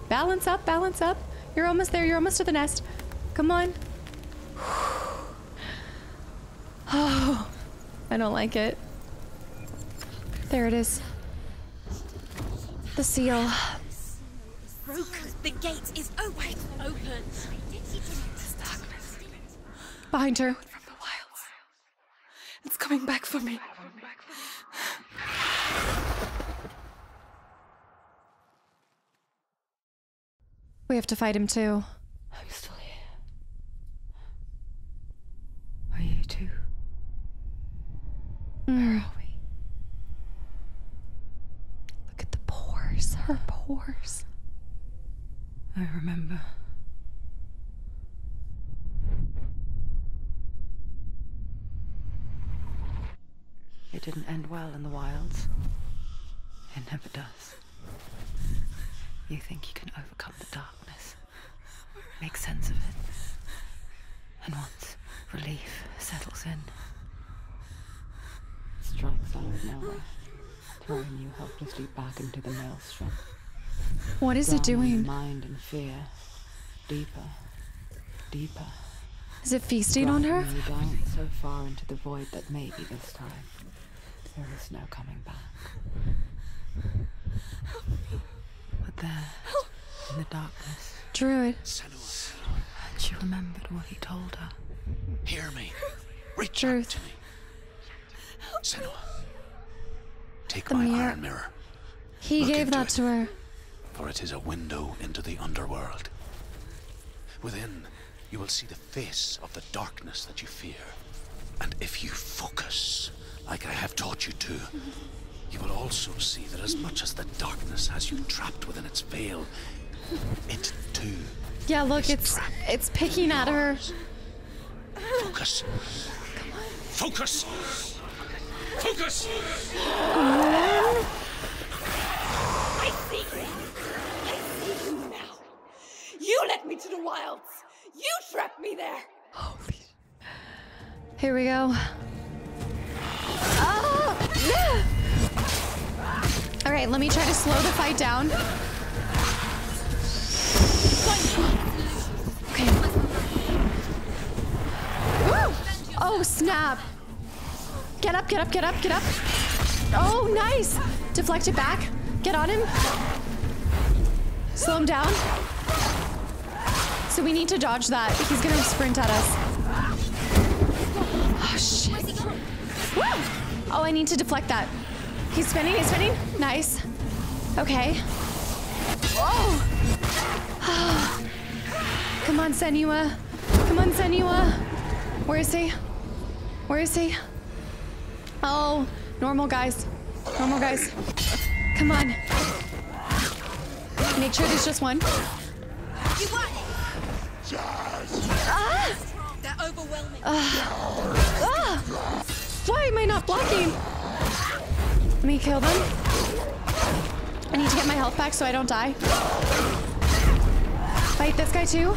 Balance up, balance up. You're almost there. You're almost to the nest. Come on. Oh, I don't like it. There it is. The seal. Broken. The gate is always open. It's darkness. Behind her. From the wilds. It's coming back for me. We have to fight him too. I'm still here. Are you too? Mm. Where are we? Look at the pores, her pores. I remember. It didn't end well in the wilds. It never does. You think you can overcome the nowhere, throwing you helplessly back into the maelstrom. What is it doing? Mind and fear, deeper, deeper. Is it feasting on her? You down so far into the void that maybe this time there is no coming back. Help me. But there, in the darkness, Druid. Senua. She remembered what he told her. Hear me. Reach out to me. Senua, take the my mirror. iron mirror. He Look gave that to her. For it is a window into the underworld. Within, you will see the face of the darkness that you fear. And if you focus, like I have taught you to, you will also see that as much as the darkness has you trapped within its veil, it too. Yeah, look, it's it's picking at her. Focus. Come on. Focus. Focus. Um, I see you. I see you now. You led me to the wilds. You trapped me there. Holy. Here we go. Oh. Yeah. All right, let me try to slow the fight down. Okay. Woo! Oh, snap. Get up, get up, get up, get up. Oh, nice. Deflect it back. Get on him. Slow him down. So we need to dodge that. He's going to sprint at us. Oh, shit. Woo! Oh, I need to deflect that. He's spinning, he's spinning. Nice. Okay. Whoa! Oh. Come on, Senua. Come on, Senua. Where is he? Where is he? Oh, normal guys. Normal guys. Come on. Make sure there's just one. You won. Ah! They're overwhelming. Ah. Ah! Why am I not blocking? Let me kill them. I need to get my health back so I don't die. Fight this guy too.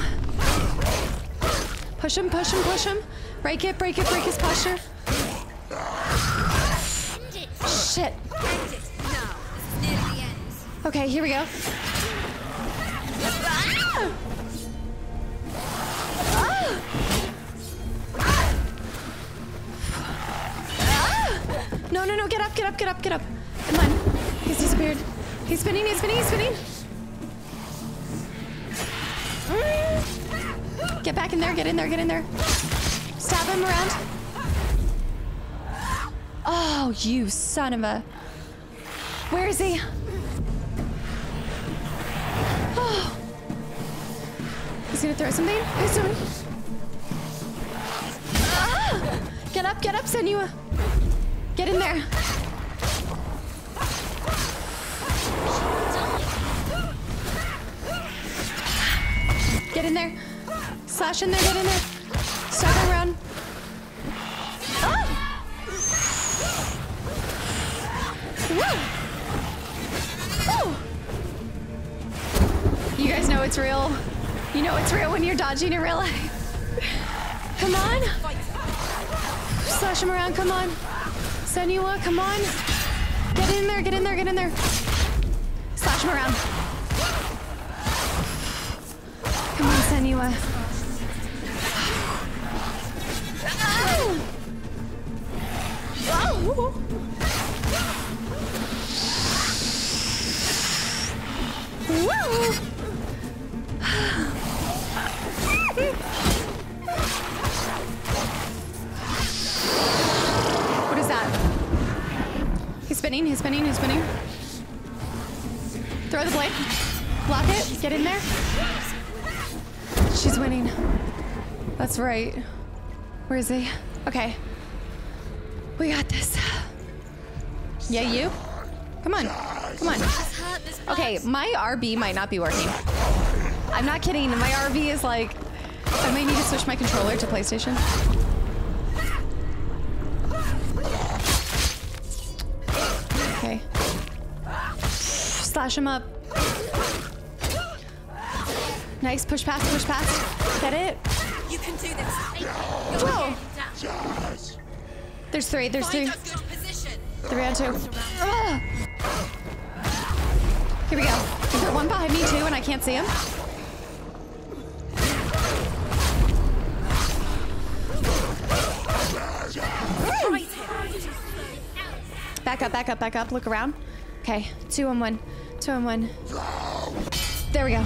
Push him, push him, push him. Break it, break it, break his posture. Shit. Okay, here we go. Ah! Ah! Ah! No, no, no, get up, get up, get up, get up. Come on. He's disappeared. He's spinning, he's spinning, he's spinning. Get back in there, get in there, get in there. Stab him around. Oh, you son of a... Where is he? Oh. He's gonna throw something? He's doing... Ah! Get up, get up, Senua. Get in there. Get in there. Slash in there, get in there. Stab around. Ah! Woo! Woo! You guys know it's real. You know it's real when you're dodging in real life. Come on. Slash him around, come on. Senua, come on. Get in there, get in there, get in there. Slash him around. Come on, Senua. Oh. What is that? He's spinning, he's spinning, he's spinning. Throw the blade. Block it. Get in there. She's winning. That's right. Where is he? Okay. We got this. Yeah, you? Come on. Come on. Okay, my R B might not be working. I'm not kidding. My R B is like... I may need to switch my controller to PlayStation. Okay. Slash him up. Nice. Push past, push past. Get it? You can do this. Whoa! There's three, there's Find three. three out of two. Ugh. Here we go. Is there one behind me too and I can't see him? Back up, back up, back up. Look around. Okay, two on one. Two on one. There we go.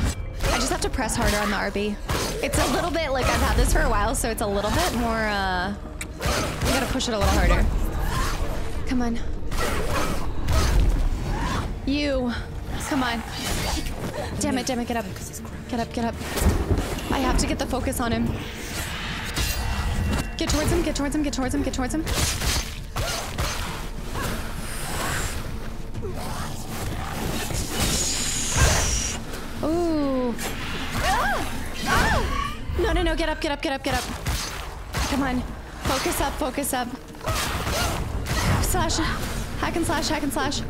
I just have to press harder on the R B. It's a little bit, like, I've had this for a while, so it's a little bit more, uh... I gotta push it a little harder. Come on. You. Come on. Damn it, damn it, get up. Get up, get up. I have to get the focus on him. Get towards him, get towards him, get towards him, get towards him. Ooh. Ah! Ah! No, no, no, get up, get up, get up, get up. Come on. Focus up, focus up. Slash. Hack and slash, hack and slash.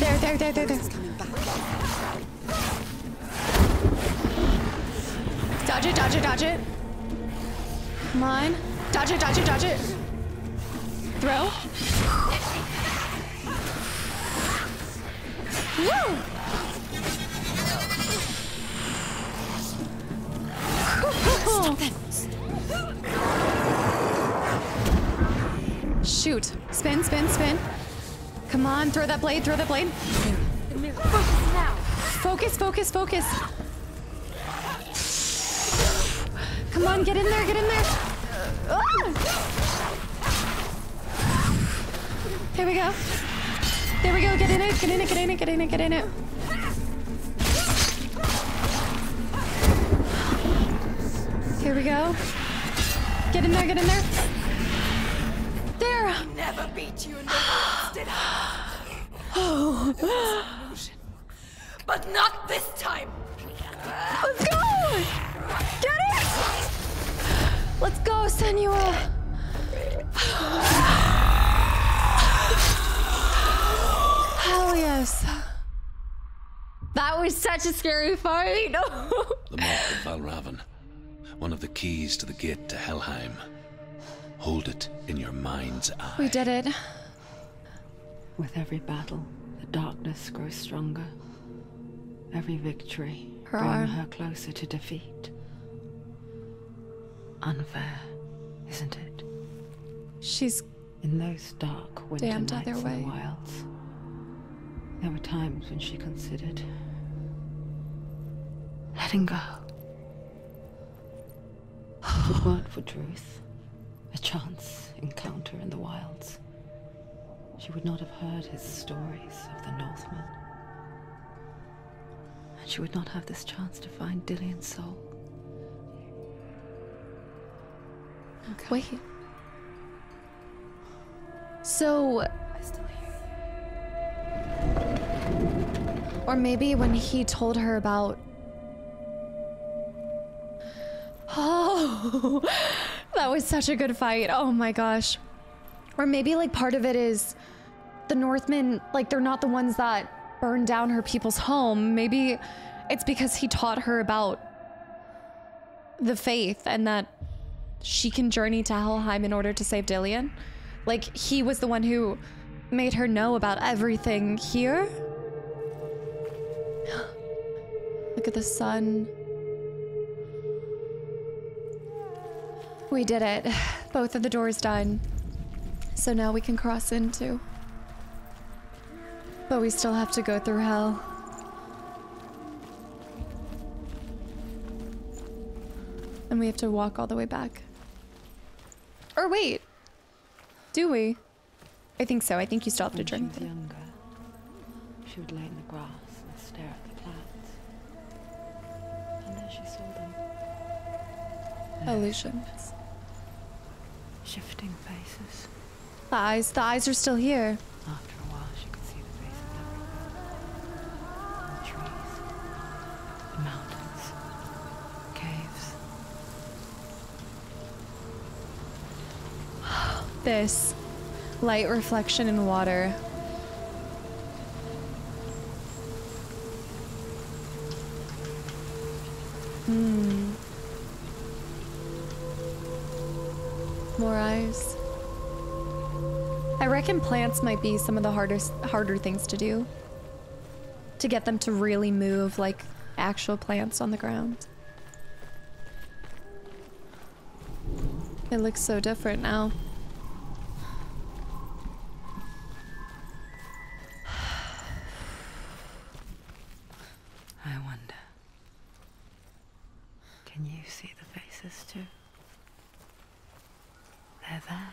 There, there, there, there, there. Dodge it, dodge it, dodge it. Come on. Dodge it, dodge it, dodge it. Throw. Woo! Stop that. Shoot. Spin, spin, spin. Come on, throw that blade, throw that blade. Focus now. Focus, focus, focus. Come on, get in there, get in there. Ah! There we go. There we go, get in it, get in it, get in it, get in it, get in it. Here we go. Get in there, get in there. There! I never beat you in the woods, did I? Oh. It was an illusion. But not this time! Let's go! Get it! Let's go, Senua! Hell yes. That was such a scary fight! The mark of Valravn. One of the keys to the gate to Helheim. Hold it in your mind's eye. We did it. With every battle, the darkness grows stronger. Every victory brings her closer to defeat. Unfair, isn't it? She's in those dark winter nights in the wilds. There were times when she considered letting go. If it weren't for Druth, a chance encounter in the wilds, she would not have heard his stories of the Northmen. And she would not have this chance to find Dillion's soul. Okay. Wait. So... I still hear you. Or maybe when he told her about... Oh... That was such a good fight. Oh my gosh. Or maybe like part of it is the Northmen, like they're not the ones that burned down her people's home. Maybe it's because he taught her about the faith and that she can journey to Helheim in order to save Dillion. Like he was the one who made her know about everything here. Look at the sun. We did it. Both of the doors done. So now we can cross into. But we still have to go through hell. And we have to walk all the way back. Or wait. Do we? I think so. I think you still have to drink. When she was younger, she would lay in the grass and stare at the clouds. And then she saw them. Illusions. Shifting faces. The eyes, the eyes are still here. After a while, she could see the face of everything. The trees, the mountains, the caves. This light reflection in water. Hmm. More eyes. I reckon plants might be some of the hardest, harder things to do. To get them to really move like actual plants on the ground. It looks so different now. I wonder, can you see the faces too? They're there.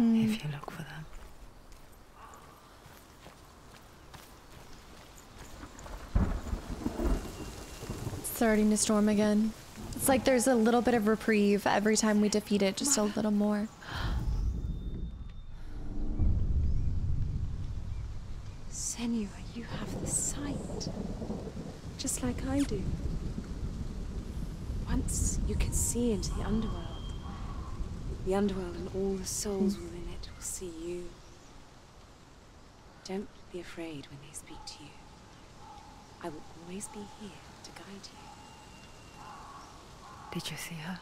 Mm. If you look for them. It's starting to storm again. It's like there's a little bit of reprieve every time we defeat it, just a little more. Senua, you have the sight. Just like I do. Once you can see into the underworld. The underworld and all the souls within it will see you. Don't be afraid when they speak to you. I will always be here to guide you. Did you see her?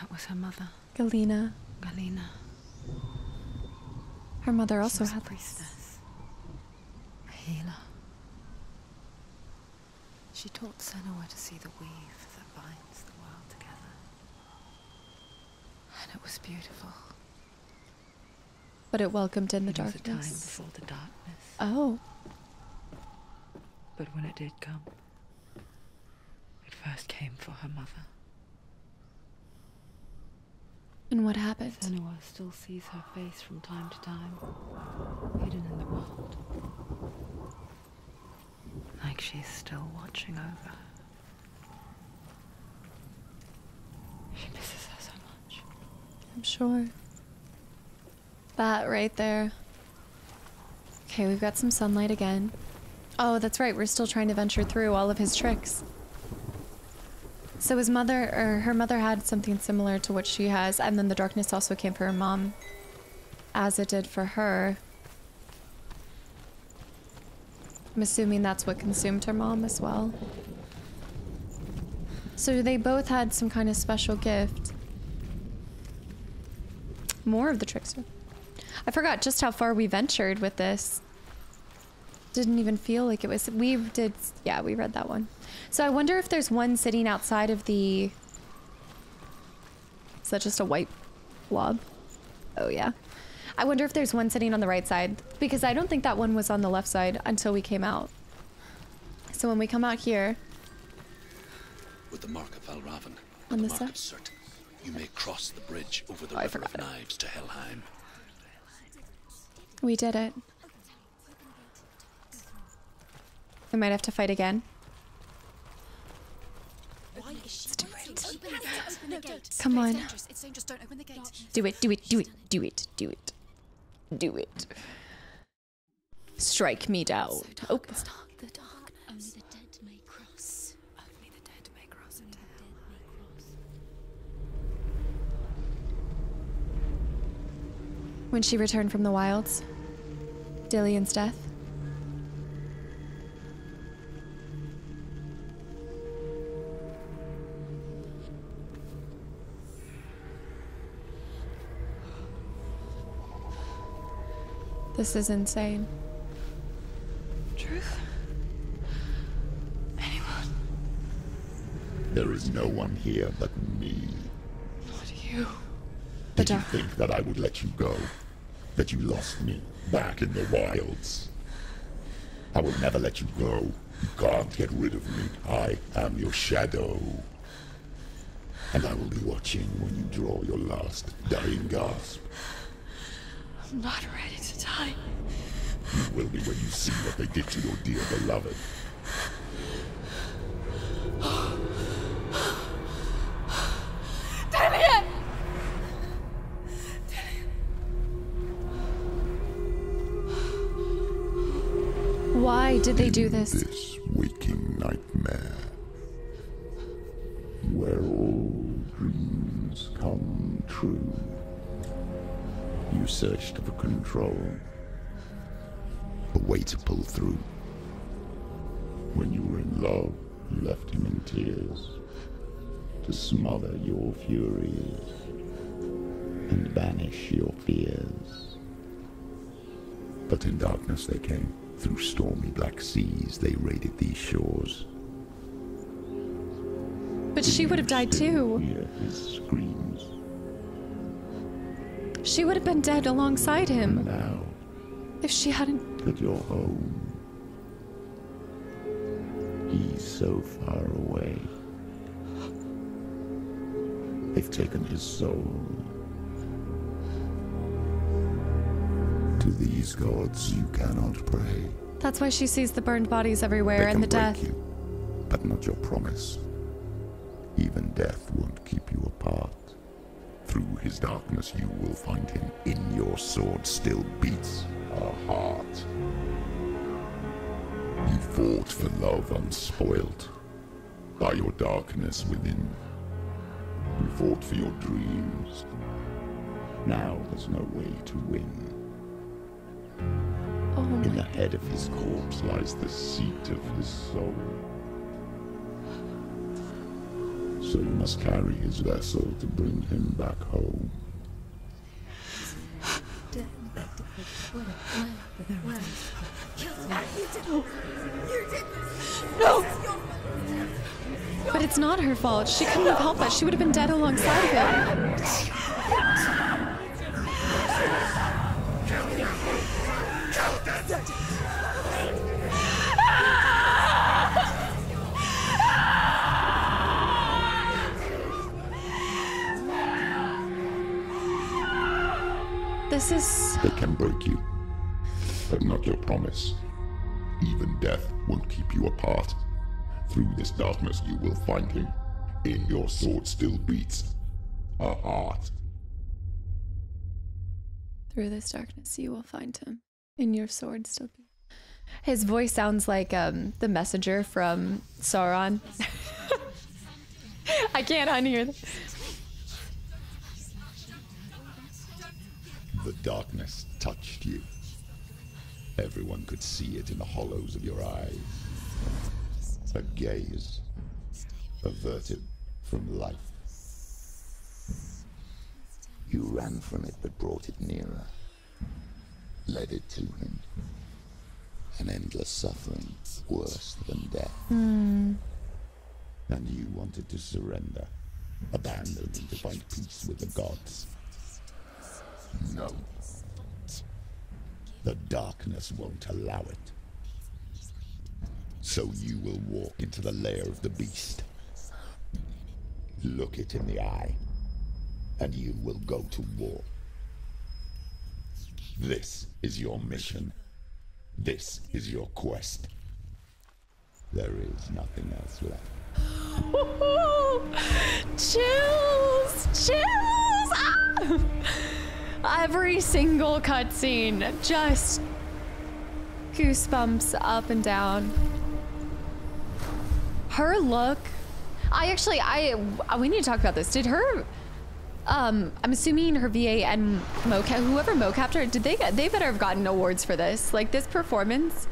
That was her mother. Galina. Galina. Her mother also had a priestess. A healer. She taught Senua to see the weave that binds the world together. And it was beautiful. But it welcomed in the darkness. It was a time before the darkness. Oh. But when it did come, it first came for her mother. And what happened? Senua still sees her face from time to time, hidden in the world. Like she's still watching over her. She misses her so much. I'm sure. That right there. Okay, we've got some sunlight again. Oh, that's right, we're still trying to venture through all of his tricks. So his mother, or her mother, had something similar to what she has, and then the darkness also came for her mom, as it did for her. I'm assuming that's what consumed her mom as well. So they both had some kind of special gift. More of the trickster. I forgot just how far we ventured with this. Didn't even feel like it was, we did, yeah, we read that one. So I wonder if there's one sitting outside of the, is that just a white blob? Oh yeah. I wonder if there's one sitting on the right side, because I don't think that one was on the left side until we came out. So when we come out here. With the mark of Valravn, on the, the mark of Surt, you may cross the bridge over the oh, river of it. Knives to Helheim. We did it. We might have to fight again. Let's do it. Come on. Do it, do it, do it, do it, do it. Do it. Strike me down. Oh. When she returned from the wilds, Dillion's death. This is insane. Druth? Anyone? There is no one here but me. Not you. Did you think that I would let you go? That you lost me back in the wilds? I will never let you go. You can't get rid of me. I am your shadow. And I will be watching when you draw your last dying gasp. I'm not ready to die. You will be when you see what they did to your dear beloved. Damien! Damien! Why did they do this? This waking nightmare, where all dreams come true. You searched for control, a way to pull through. When you were in love, you left him in tears to smother your furies. and banish your fears. But in darkness they came. Through stormy black seas they raided these shores. But she would have died too. Hear his screams. She would have been dead alongside him. And now, if she hadn't... That you're home. He's so far away. They've taken his soul. To these gods you cannot pray. That's why she sees the burned bodies everywhere and the death. They can break you, but not your promise. Even death won't keep you apart. Through his darkness you will find him. In your sword still beats our heart. You fought for love unspoilt. By your darkness within. You fought for your dreams. Now there's no way to win. Oh my. In the head of his corpse lies the seat of his soul. So you must carry his vessel to bring him back home. No! But it's not her fault. She couldn't have helped that. She would have been dead alongside of him. This is... They can break you, but not your promise. Even death won't keep you apart. Through this darkness you will find him. In your sword still beats a heart. Through this darkness you will find him. In your sword still beats. His voice sounds like um, the messenger from Sauron. I can't unhear this. The darkness touched you. Everyone could see it in the hollows of your eyes. A gaze averted from life. You ran from it but brought it nearer. Led it to him. An endless suffering worse than death. Mm. And you wanted to surrender, abandon and to find peace with the gods. No. The darkness won't allow it. So you will walk into the lair of the beast. Look it in the eye, and you will go to war. This is your mission. This is your quest. There is nothing else left. Chills! Chills! Ah! Every single cutscene, just goosebumps up and down. Her look, I actually, I, we need to talk about this. Did her, um, I'm assuming her V A and mocap, whoever mocapped her, did they, they better have gotten awards for this. Like this performance,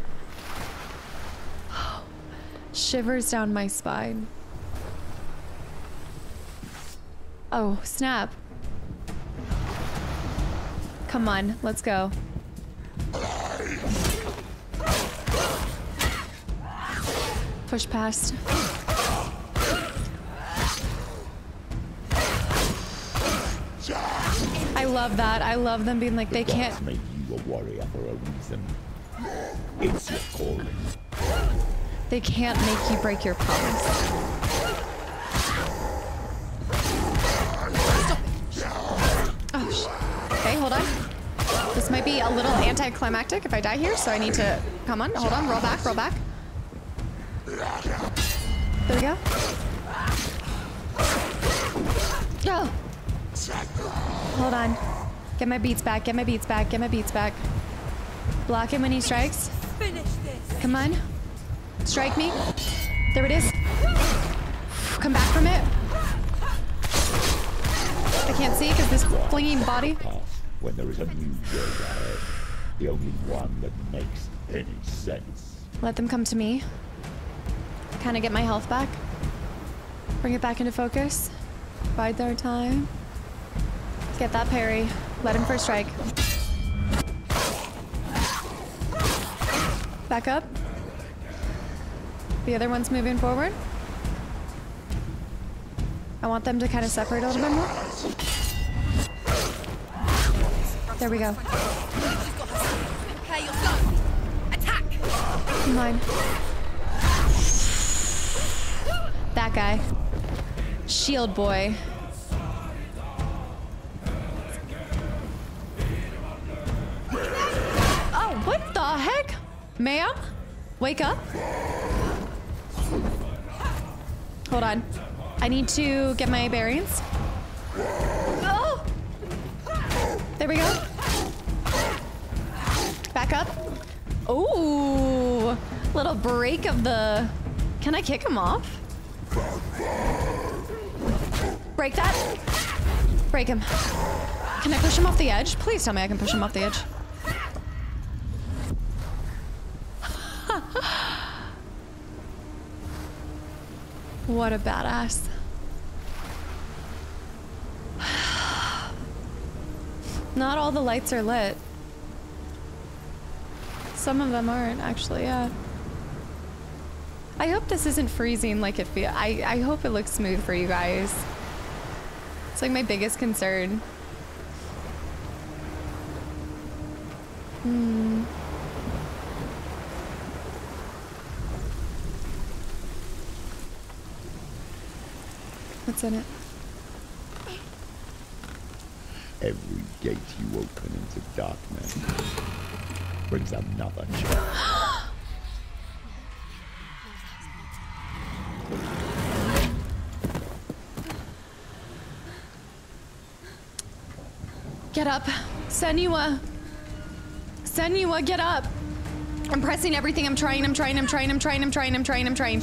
shivers down my spine. Oh, snap. Come on, let's go. Push past. I love that. I love them being like the they can't make you a warrior for a reason. It's your calling. They can't make you break your promise. Okay, hold on. This might be a little anticlimactic if I die here, so I need to... Come on, hold on, roll back, roll back. There we go. Oh. Hold on. Get my beats back, get my beats back, get my beats back. Block him when he strikes. Come on. Strike me. There it is. Come back from it. I can't see because this flinging body. When there is a new world ahead, the only one that makes any sense. Let them come to me. Kind of get my health back. Bring it back into focus. Bide their time. Let's get that parry. Let him first strike. Back up. The other one's moving forward. I want them to kind of separate a little bit more. There we go. Attack! Mine. That guy. Shield boy. Oh, what the heck? Ma'am? Wake up. Hold on. I need to get my bearings. Oh! There we go. Back up. Ooh, little break of the... Can I kick him off? Break that. Break him. Can I push him off the edge? Please tell me I can push him off the edge. What a badass. Not all the lights are lit. Some of them aren't, actually, yeah. I hope this isn't freezing like it feels. I, I hope it looks smooth for you guys. It's like my biggest concern. Hmm. What's in it? Every gate you open into darkness brings another chance. Get up. Senua. Senua, get up. I'm pressing everything. I'm trying, I'm trying, I'm trying, I'm trying, I'm trying, I'm trying, I'm trying. I'm trying.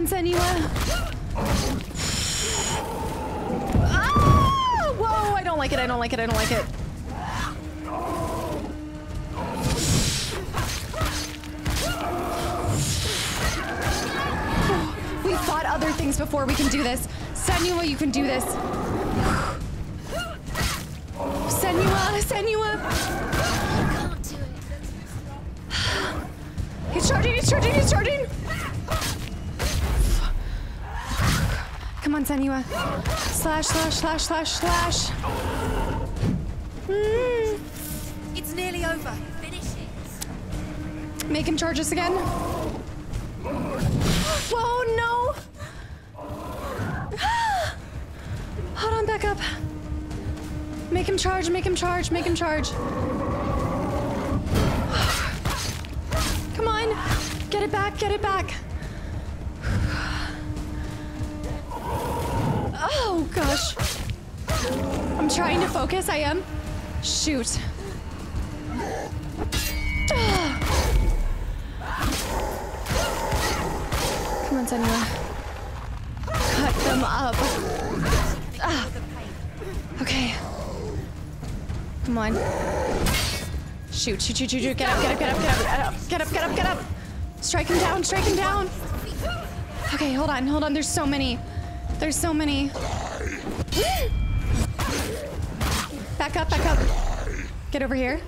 Senua. Oh! Whoa, I don't like it, I don't like it, I don't like it. Oh, we've fought other things before, we can do this. Senua, you can do this. Senua, Senua. He's charging, he's charging, he's charging. Come on, Senua. Slash, slash, slash, slash, slash. Mm. It's nearly over. Finish it. Make him charge us again. Whoa, no. Hold on, back up. Make him charge, make him charge, make him charge. Come on. Get it back, get it back. Oh gosh, I'm trying to focus, I am. Shoot. Come on, Senua. Cut them up. Okay. Come on. Shoot, shoot, shoot, shoot, shoot. Get up, get up, get up, get up, get up, get up, get up. Strike him down, strike him down. Okay, hold on, hold on, there's so many. There's so many. Back up, back up. Get over here.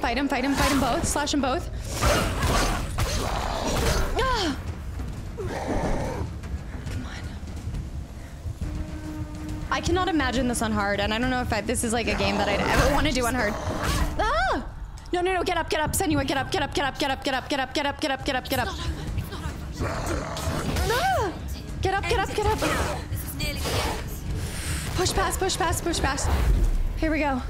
Fight him, fight him, fight them both. Slash them both. Ah! Come on. I cannot imagine this on hard, and I don't know if I, this is like a game that I'd ever want to do on hard. Ah! No, no, no, get up, get up, Senua, get up, get up, get up, get up, get up, get up, get up, get up, get up, get up. Ah! Get up, get up, get up. Push past, push past, push past. Here we go.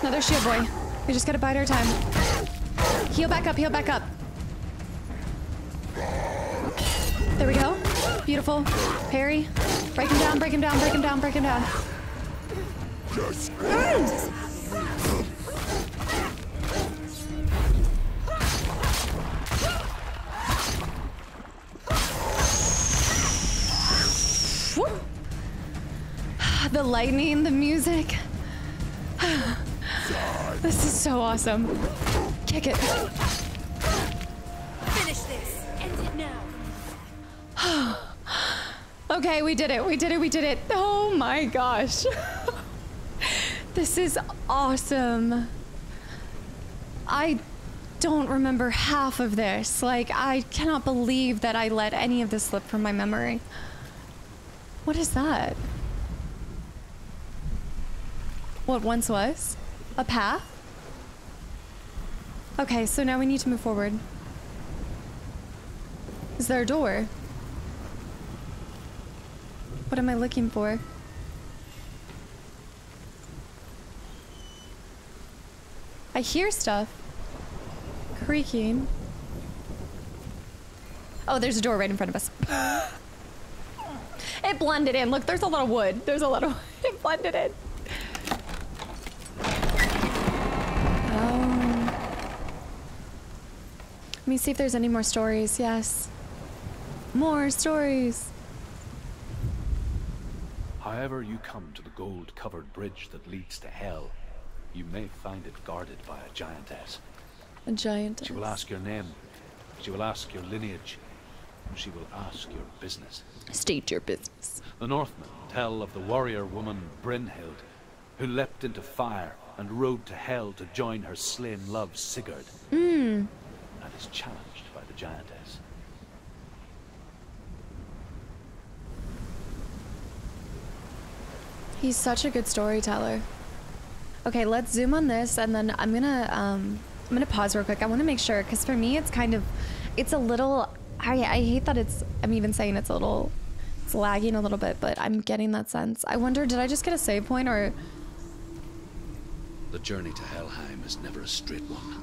Another shield boy. We just gotta bide our time. Heal back up, heal back up. There we go. Beautiful. Parry. Break him down, break him down, break him down, break him down. Mm. lightning, the music. This is so awesome. Kick it. Finish this. End it now. Okay, we did it. We did it. We did it. Oh my gosh. This is awesome. I don't remember half of this. Like, I cannot believe that I let any of this slip from my memory. What is that? What once was? A path? Okay, so now we need to move forward. Is there a door? What am I looking for? I hear stuff. Creaking. Oh, there's a door right in front of us. It blended in. Look, there's a lot of wood. There's a lot of wood. It blended in. Oh. Let me see if there's any more stories. Yes. More stories. However you come to the gold-covered bridge that leads to hell, you may find it guarded by a giantess. A giantess? She will ask your name. She will ask your lineage. She will ask your business. State your business. The Northmen tell of the warrior woman Brynhild, who leapt into fire and rode to hell to join her slain love Sigurd. Mm. And is challenged by the giantess. He's such a good storyteller. Okay, let's zoom on this, and then I'm gonna um, I'm gonna pause real quick. I want to make sure, because for me, it's kind of, it's a little. I, I hate that it's, I'm even saying it's a little, it's lagging a little bit, but I'm getting that sense. I wonder, did I just get a save point, or? The journey to Helheim is never a straight one.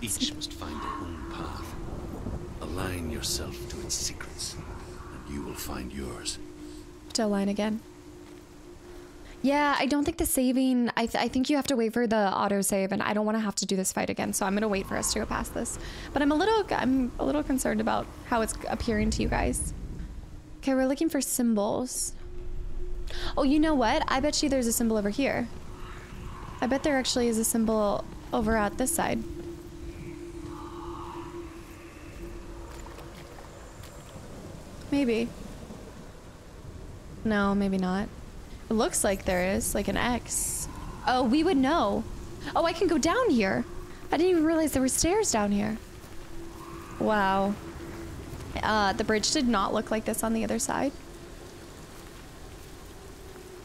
Each must find their own path. Align yourself to its secrets, and you will find yours. To align again. Yeah, I don't think the saving, I, th I think you have to wait for the autosave, and I don't want to have to do this fight again, so I'm going to wait for us to go past this. But I'm a little, I'm a little concerned about how it's appearing to you guys. Okay, we're looking for symbols. Oh, you know what? I bet you there's a symbol over here. I bet there actually is a symbol over at this side. Maybe. No, maybe not. It looks like there is, like an X. Oh, we would know. Oh, I can go down here. I didn't even realize there were stairs down here. Wow. Uh, the bridge did not look like this on the other side.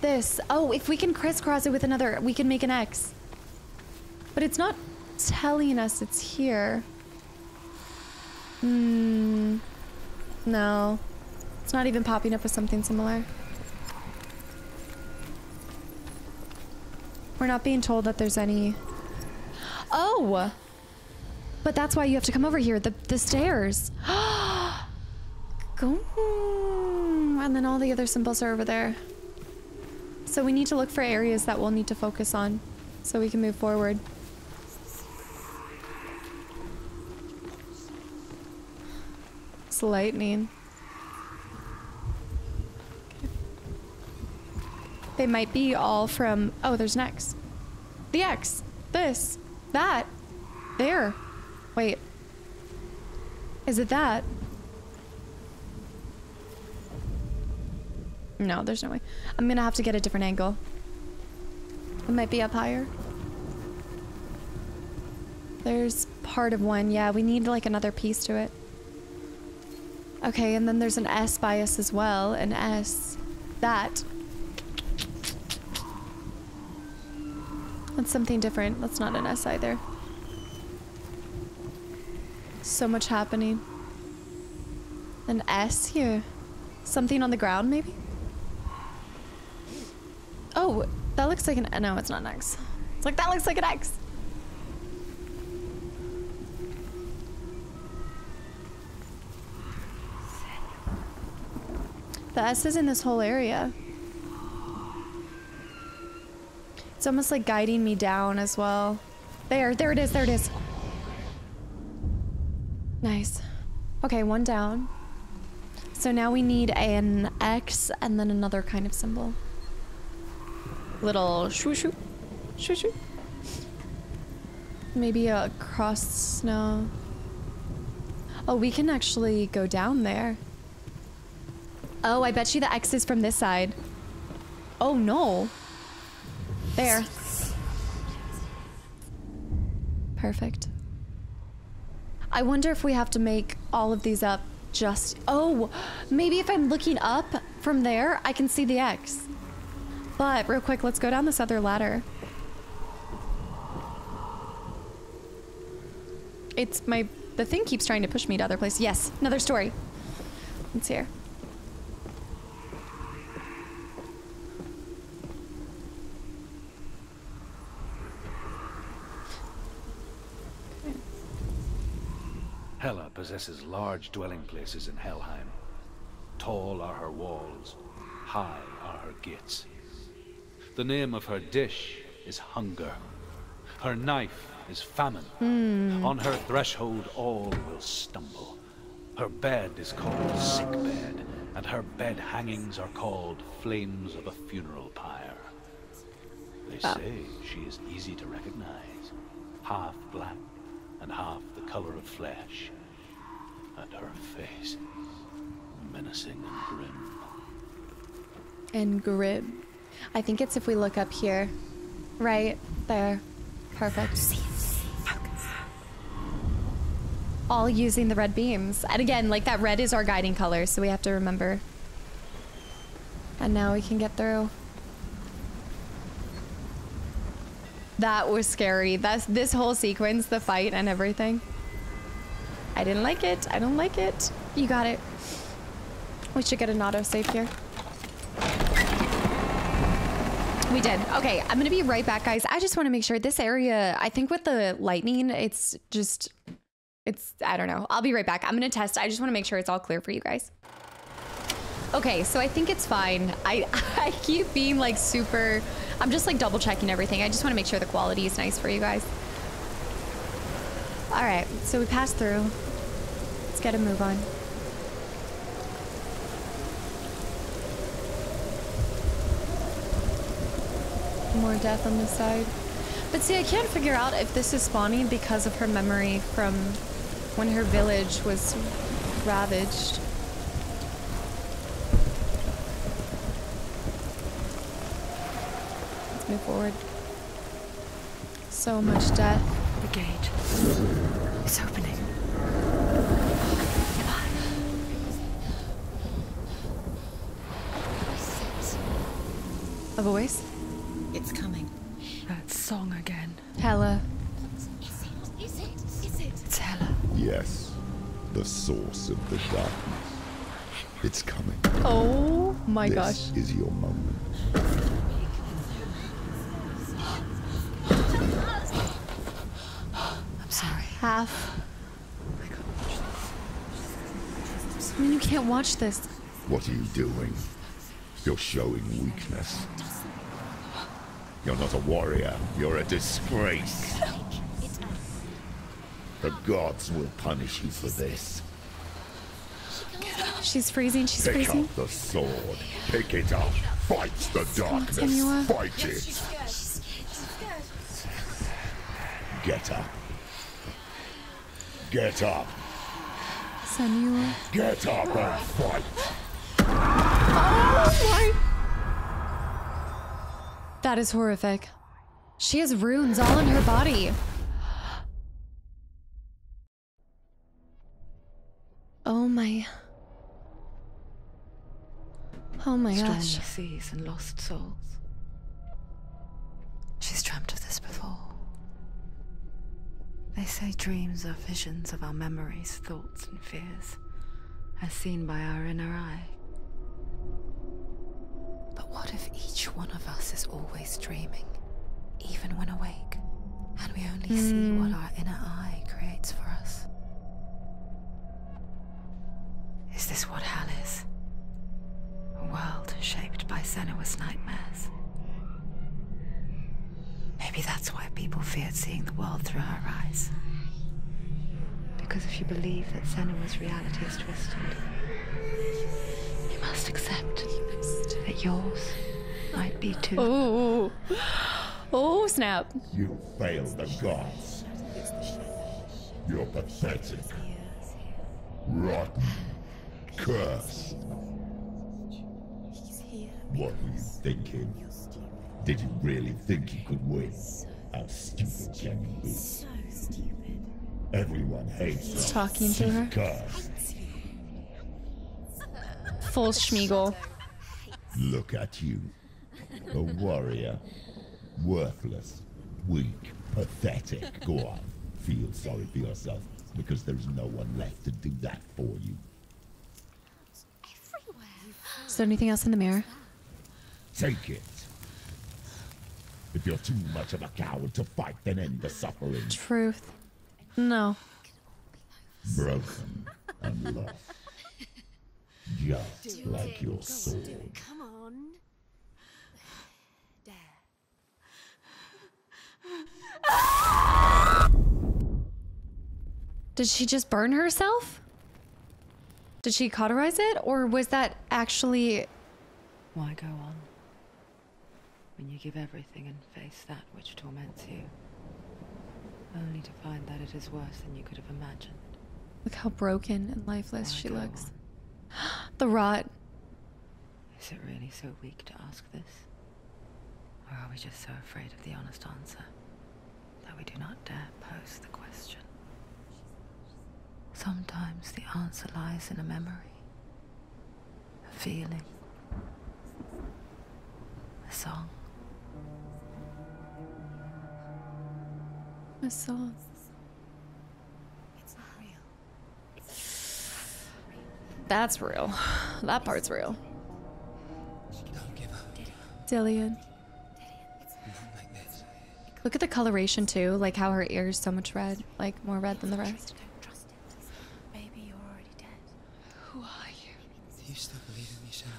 This. Oh, if we can crisscross it with another, we can make an X. But it's not telling us it's here. Hmm. No. It's not even popping up with something similar. We're not being told that there's any... Oh! But that's why you have to come over here, the, the stairs. Go. And then all the other symbols are over there. So we need to look for areas that we'll need to focus on so we can move forward. It's lightning. They might be all from, oh, there's an X. The X, this, that, there. Wait, is it that? No, there's no way. I'm gonna have to get a different angle. It might be up higher. There's part of one, yeah, we need like another piece to it. Okay, and then there's an S bias as well, an S, that. That's something different. That's not an S either. So much happening. An S here. Something on the ground, maybe? Oh, that looks like an... No, it's not an X. It's like, that looks like an X. The S is in this whole area. It's almost like guiding me down as well. There, there it is, there it is. Nice. Okay, one down. So now we need an X and then another kind of symbol. little shoo shoo, shoo shoo. Maybe a crossed snow. Oh, we can actually go down there. Oh, I bet you the X is from this side. Oh no. There. Perfect. I wonder if we have to make all of these up just... Oh, maybe if I'm looking up from there, I can see the X. But real quick, let's go down this other ladder. It's my... The thing keeps trying to push me to other places. Yes, another story. It's here. Hella possesses large dwelling places in Helheim. Tall are her walls, high are her gates. The name of her dish is hunger. Her knife is famine. Mm. On her threshold all will stumble. Her bed is called sick bed, and her bed hangings are called flames of a funeral pyre. They oh. say she is easy to recognize, half black and half the color of flesh, and her face menacing and grim. And grim. I think it's if we look up here. Right there. Perfect. All using the red beams. And again, like that red is our guiding color, so we have to remember. And now we can get through. That was scary. That's this whole sequence, the fight and everything. I didn't like it. I don't like it. You got it. We should get an autosave here. We did. Okay, I'm gonna be right back, guys. I just want to make sure this area, I think with the lightning, it's just, it's, I don't know. I'll be right back. I'm gonna test. I just want to make sure it's all clear for you guys. Okay, so I think it's fine. I, I keep being like super, I'm just like double checking everything. I just want to make sure the quality is nice for you guys. All right, so we passed through. Let's get a move on. More death on this side. But see, I can't figure out if this is spawning because of her memory from when her village was ravaged. Let's move forward. So much death. The gate is opening. Come on. A voice? It's coming. That song again. Hella. Is it? Is it? Is it? It's Hella. Yes. The source of the darkness. It's coming. Oh my gosh. This is your moment. I'm sorry. Half. I can't watch this. I mean, you can't watch this. What are you doing? You're showing weakness. You're not a warrior, you're a disgrace. The gods will punish you for this. She's freezing, she's pick freezing. Pick up the sword, pick it up, fight the darkness, Senua. Fight it. Get up. Get up. Senua. Get up and fight. Oh my. That is horrific. She has runes all on her body. Oh my. Oh my gosh. Stranded seas and lost souls. She's dreamt of this before. They say dreams are visions of our memories, thoughts, and fears, as seen by our inner eye. But what if each one of us is always dreaming, even when awake, and we only mm. see what our inner eye creates for us? Is this what Hell is? A world shaped by Senua's nightmares? Maybe that's why people feared seeing the world through her eyes. Because if you believe that Senua's reality is twisted, you must accept that yours might be too. Oh, oh snap! You failed the gods. You're pathetic, rotten, cursed. What were you thinking? Did you really think you could win? How stupid can you be? Everyone hates us. Talking to her. Cursed. Full Schmeagol. Look at you. A warrior. Worthless. Weak. Pathetic. Go on. Feel sorry for yourself, because there's no one left to do that for you. Is there anything else in the mirror? Take it. If you're too much of a coward to fight, then end the suffering. Truth. No. Broken and lost. Just do like it. Your soul. Come on. Dare. Did she just burn herself? Did she cauterize it, or was that actually... Why go on? When you give everything and face that which torments you, only to find that it is worse than you could have imagined. Look how broken and lifeless she looks. The rot. Is it really so weak to ask this? Or are we just so afraid of the honest answer that we do not dare pose the question? Sometimes the answer lies in a memory, a feeling, a song. A song. It's not real. That's real. That part's real. Don't give up. Dillion. Look at the coloration too, like how her ears so much red, like more red than the rest. Maybe you're already dead. Who are you? Do you still believe in yourself?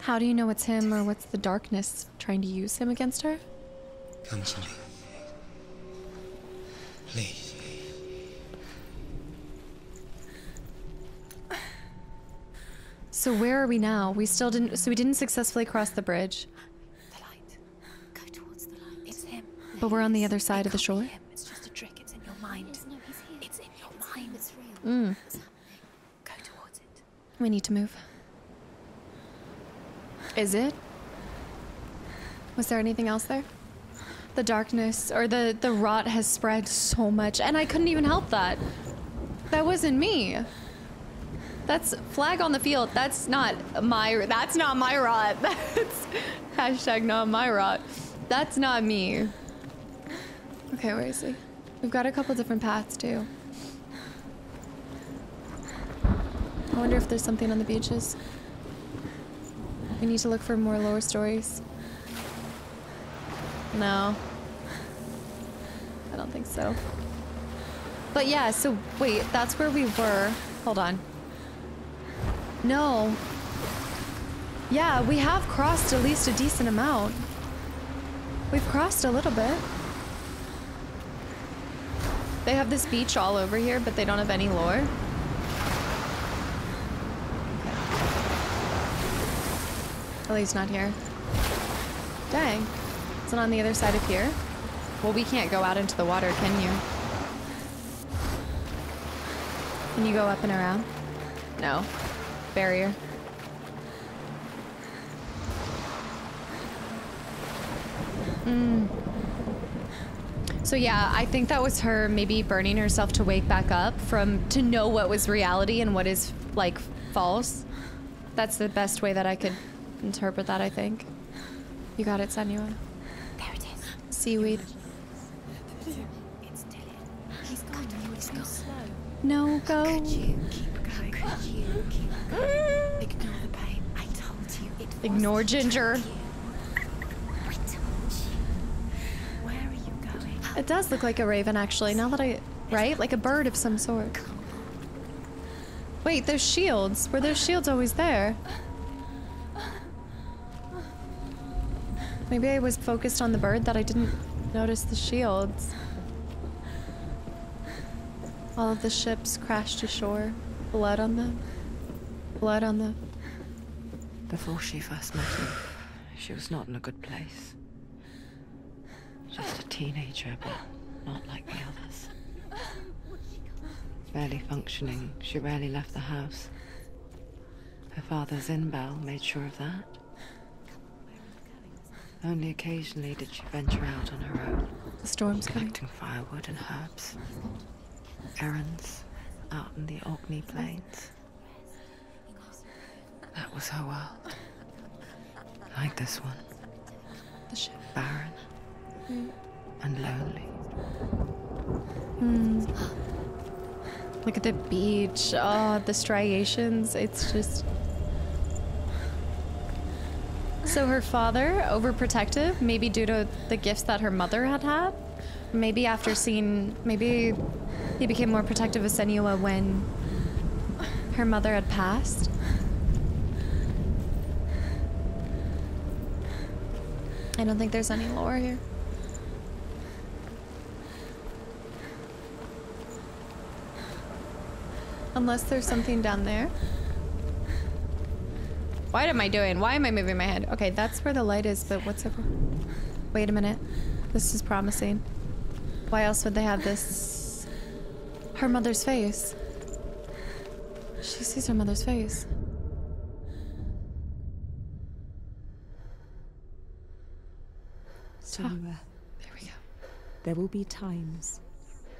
How do you know it's him, or what's the darkness trying to use him against her? Come to me. Please. So where are we now? We still didn't, so we didn't successfully cross the bridge. The light. Go towards the light. It's him. But we're on the other side of the shore? It's just a trick. It's in your mind. No, he's here. It's in your mind. It's real. Mm. It's happening. Go towards it. We need to move. Is it? Was there anything else there? The darkness or the, the rot has spread so much, and I couldn't even help that. That wasn't me. That's flag on the field. That's not my, that's not my rot. That's hashtag not my rot. That's not me. Okay, where is he? We've got a couple different paths too. I wonder if there's something on the beaches. We need to look for more lore stories. No. I don't think so. But yeah, so wait, that's where we were. Hold on. No. Yeah, we have crossed at least a decent amount. We've crossed a little bit. They have this beach all over here, but they don't have any lore. At least not here. Dang. It's not on the other side of here. Well, we can't go out into the water, can you? Can you go up and around? No. Barrier. Mm. So yeah, I think that was her maybe burning herself to wake back up from, to know what was reality and what is like false. That's the best way that I could interpret that, I think. You got it, Senua. There it is. Seaweed. It's Dillion. He's gone. He's gone. No, go. Could you keep going? Could you keep going? Ignore the pain. I told you it was. Ignore Ginger. I told you. Where are you going? It does look like a raven, actually. Now that I, right? Like a bird of some sort. Wait, those shields. Were those shields always there? Maybe I was focused on the bird that I didn't notice the shields. All of the ships crashed to shore. Blood on them. Blood on them. Before she first met him, she was not in a good place. Just a teenager, but not like the others. Barely functioning, she rarely left the house. Her father, Zinbel, made sure of that. Only occasionally did she venture out on her own. The storm's collecting coming. Firewood and herbs. Errands out in the Orkney plains. That was her world. Like this one. The ship. Barren. Mm. And lonely. Mm. Look at the beach. Oh, the striations. It's just... So her father, overprotective, maybe due to the gifts that her mother had had? Maybe after seeing... Maybe he became more protective of Senua when her mother had passed? I don't think there's any lore here. Unless there's something down there. What am I doing? Why am I moving my head? Okay, that's where the light is, but what's over? Wait a minute. This is promising. Why else would they have this? Her mother's face. She sees her mother's face. So, ah, there we go. There will be times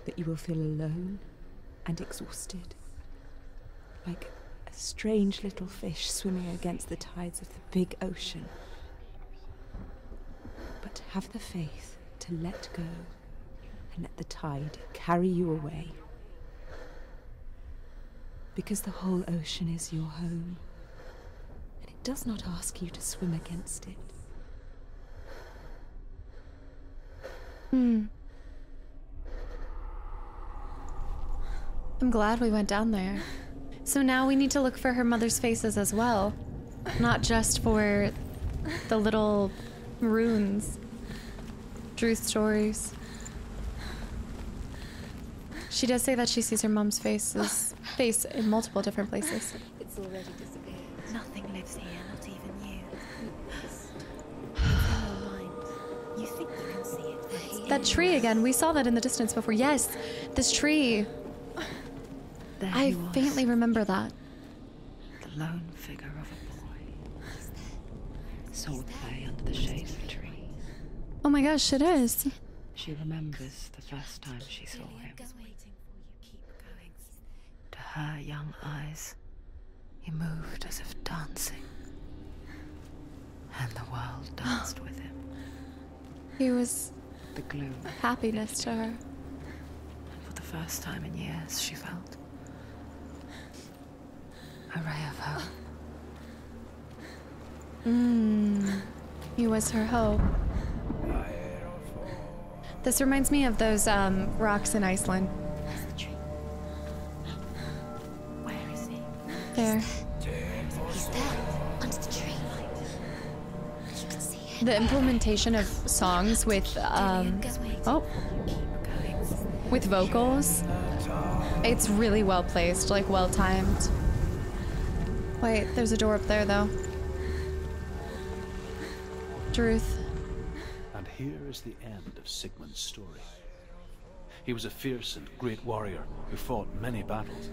that you will feel alone and exhausted. Like a strange little fish swimming against the tides of the big ocean. But have the faith to let go and let the tide carry you away. Because the whole ocean is your home, and it does not ask you to swim against it. Hmm. I'm glad we went down there. So now we need to look for her mother's faces as well, not just for the little runes, Druth stories. She does say that she sees her mom's faces, face in multiple different places. It's already disappeared. Nothing lives here, not even you. It's aligned. You think you can see it? That tree again. We saw that in the distance before. Yes, this tree. There I faintly remember that. The lone figure of a boy. Sword play under the shade of a tree. Oh my gosh, it is. She remembers the first time she saw him. To her young eyes, he moved as if dancing. And the world danced with him. He was the gloom of happiness to her. And for the first time in years, she felt a ray of hope. Mmm. He was her hope. This reminds me of those um, rocks in Iceland. Where is he? There. He's there, under the tree. You can see him. The implementation of songs with um, oh, with vocals. It's really well placed, like well timed. Wait, there's a door up there, though. Druth. And here is the end of Sigmund's story. He was a fierce and great warrior who fought many battles.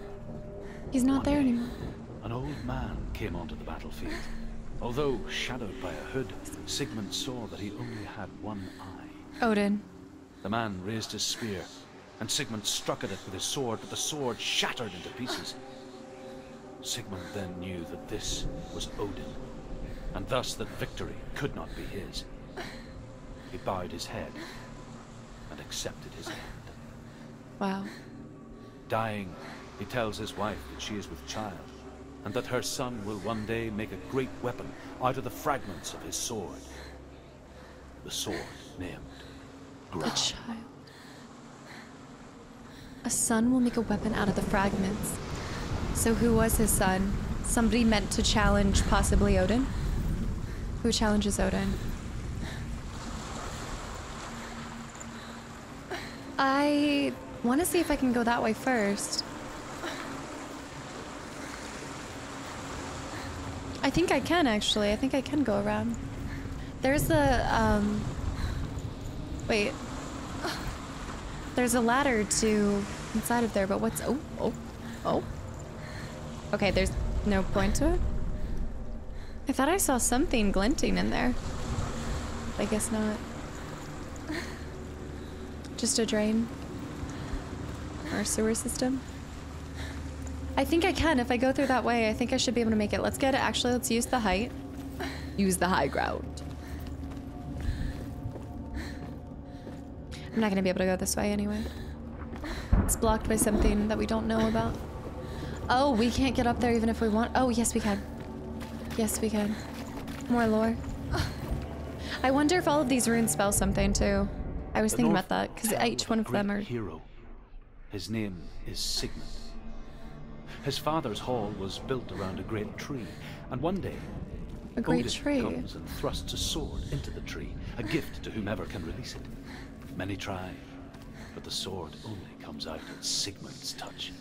He's not One there day, anymore. An old man came onto the battlefield. Although shadowed by a hood, Sigmund saw that he only had one eye. Odin. The man raised his spear, and Sigmund struck at it with his sword, but the sword shattered into pieces. Sigmund then knew that this was Odin, and thus that victory could not be his. He bowed his head and accepted his end. Wow. Dying, he tells his wife that she is with child, and that her son will one day make a great weapon out of the fragments of his sword. The sword named Gramr. A child. A son will make a weapon out of the fragments. So who was his son? Somebody meant to challenge, possibly Odin? Who challenges Odin? I Want to see if I can go that way first. I think I can, actually. I think I can go around. There's a, um... Wait. There's a ladder to inside of there, but what's... Oh, oh, oh. Okay, there's no point to it. I thought I saw something glinting in there. I guess not. Just a drain. Or a sewer system. I think I can. If I go through that way, I think I should be able to make it. Let's get it. Actually, let's use the height. Use the high ground. I'm not going to be able to go this way anyway. It's blocked by something that we don't know about. Oh, we can't get up there even if we want. Oh, yes, we can. Yes, we can. More lore. I wonder if all of these runes spell something, too. I was thinking about that, because each one of them are... Hero. His name is Sigmund. His father's hall was built around a great tree, and one day... A great Odin tree. comes and thrusts a sword into the tree, a gift to whomever can release it. Many try, but the sword only comes out at Sigmund's touch.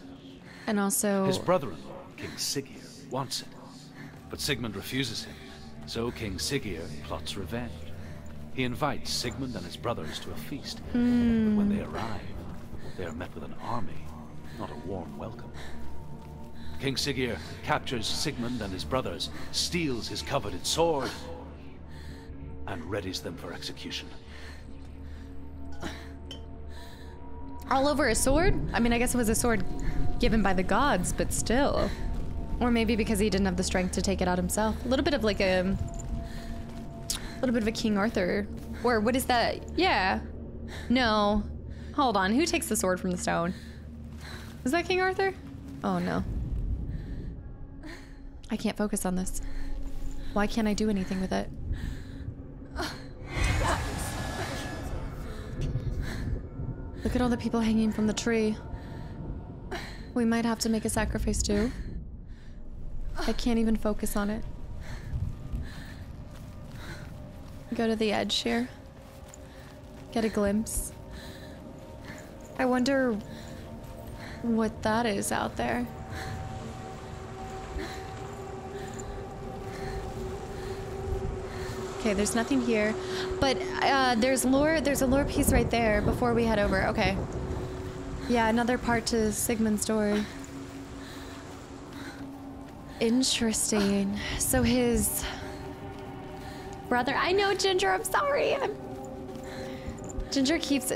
And also... His brother-in-law, King Siggeir, wants it, but Sigmund refuses him. So King Siggeir plots revenge. He invites Sigmund and his brothers to a feast, mm. but when they arrive, they are met with an army, not a warm welcome. King Siggeir captures Sigmund and his brothers, steals his coveted sword, and readies them for execution. All over a sword? I mean, I guess it was a sword given by the gods, but still. Or maybe because he didn't have the strength to take it out himself. A little bit of like a... A little bit of a King Arthur. Or what is that? Yeah. No. Hold on. Who takes the sword from the stone? Is that King Arthur? Oh, no. I can't focus on this. Why can't I do anything with it? Look at all the people hanging from the tree. We might have to make a sacrifice, too. I can't even focus on it. Go to the edge here. Get a glimpse. I wonder what that is out there. Okay, there's nothing here. But uh, there's lore, there's a lore piece right there before we head over. Okay. Yeah, another part to Sigmund's story. Interesting. So his... brother. I know, Ginger, I'm sorry. I'm... Ginger keeps,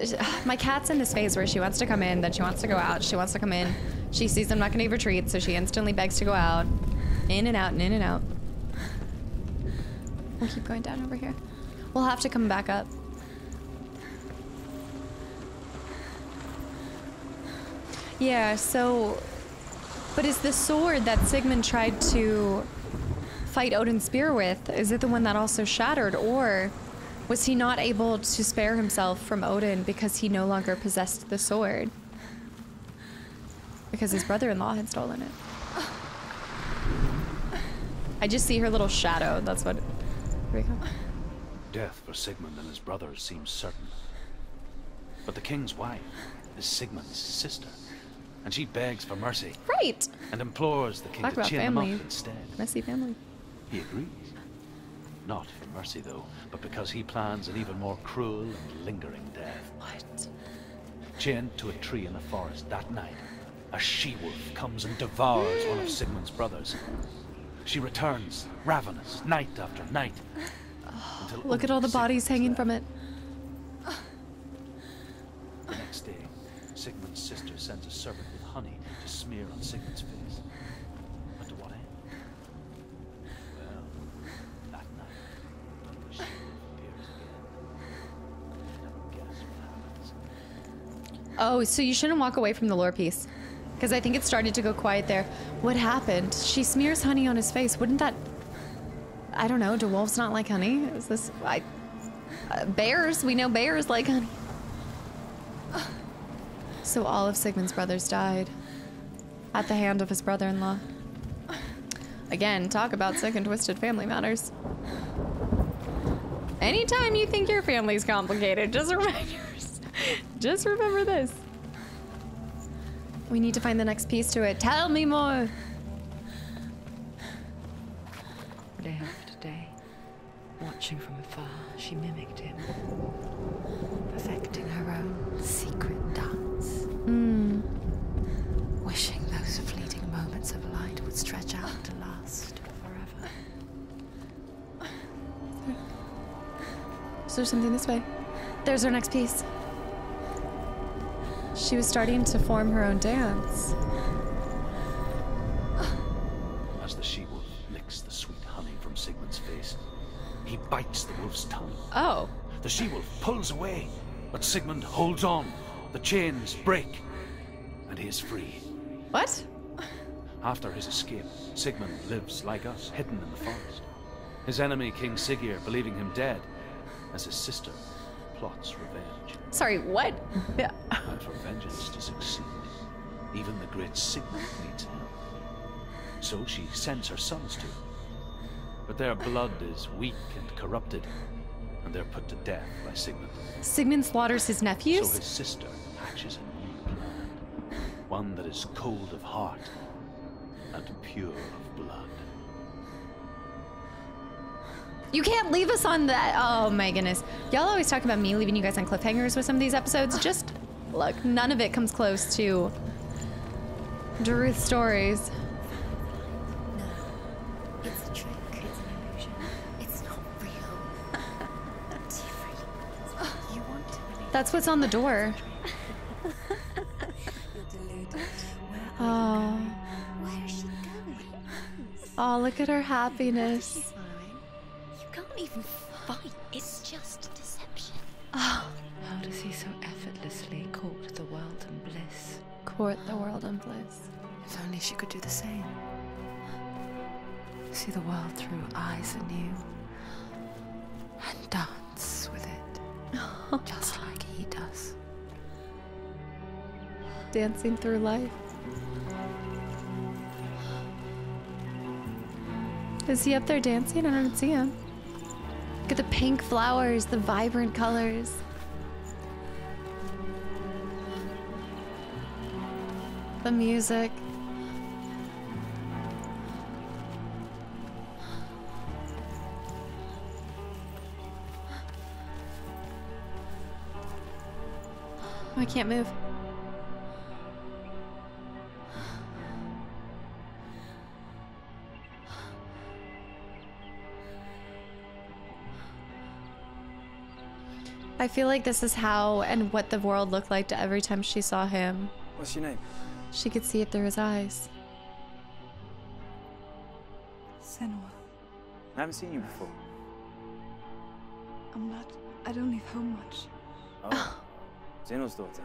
my cat's in this phase where she wants to come in, then she wants to go out, she wants to come in. She sees I'm not gonna give her treats, so she instantly begs to go out. In and out and in and out. We'll keep going down over here. We'll have to come back up. Yeah, so, but is the sword that Sigmund tried to fight Odin's spear with, is it the one that also shattered, or was he not able to spare himself from Odin because he no longer possessed the sword? Because his brother-in-law had stolen it. I just see her little shadow, that's what... Here we go. Death for Sigmund and his brothers seems certain. But the king's wife is Sigmund's sister, and she begs for mercy. Right! And implores the king Talk to about chain family. them up instead. Messy family. He agrees. Not for mercy, though, but because he plans an even more cruel and lingering death. What? Chained to a tree in the forest that night, a she-wolf comes and devours one of Sigmund's brothers. She returns, ravenous, night after night. Oh, look at all the bodies hanging there. from it. The next day, Sigmund's sister sends a servant with honey to smear on Sigmund's face. Oh, so you shouldn't walk away from the lore piece. Because I think it started to go quiet there. What happened? She smears honey on his face. Wouldn't that... I don't know. Do wolves not like honey? Is this... I, uh, bears. We know bears like honey. So all of Sigmund's brothers died. At the hand of his brother-in-law. Again, talk about sick and twisted family matters. Anytime you think your family's complicated, just remind yourself. Just remember this. We need to find the next piece to it. Tell me more. Day after day, watching from afar, she mimicked him, perfecting her own secret dance. Mm. Wishing those fleeting moments of light would stretch out to last forever. Is there something this way? There's her next piece. She was starting to form her own dance. As the she-wolf licks the sweet honey from Sigmund's face, he bites the wolf's tongue. Oh. The she-wolf pulls away, but Sigmund holds on. The chains break, and he is free. What? After his escape, Sigmund lives like us, hidden in the forest. His enemy, King Siggeir, believing him dead, as his sister plots revenge. Sorry, what? Yeah. And for vengeance to succeed, even the great Sigmund needs help. So she sends her sons to him. But their blood is weak and corrupted, and they're put to death by Sigmund. Sigmund slaughters his nephews? So his sister hatches a new plan, one that is cold of heart and pure of blood. You can't leave us on that. Oh my goodness. Y'all always talk about me leaving you guys on cliffhangers with some of these episodes. Just look, none of it comes close to Druth stories. No, it's a trick. It's an illusion. It's not real. You want to believe. That's what's on the door. You're deluded. Oh. Where is she going? Oh, look at her happiness. Even fight. It's just deception. Oh. How does he so effortlessly court the world and bliss? Court the world and bliss. If only she could do the same. See the world through eyes anew and dance with it. Just like he does. Dancing through life. Is he up there dancing? I don't see him. Look at the pink flowers, the vibrant colors. The music. Oh, I can't move. I feel like this is how and what the world looked like to every time she saw him. What's your name? She could see it through his eyes. Senua. I haven't seen you before. I'm not... I don't leave home much. Oh. Senua's daughter.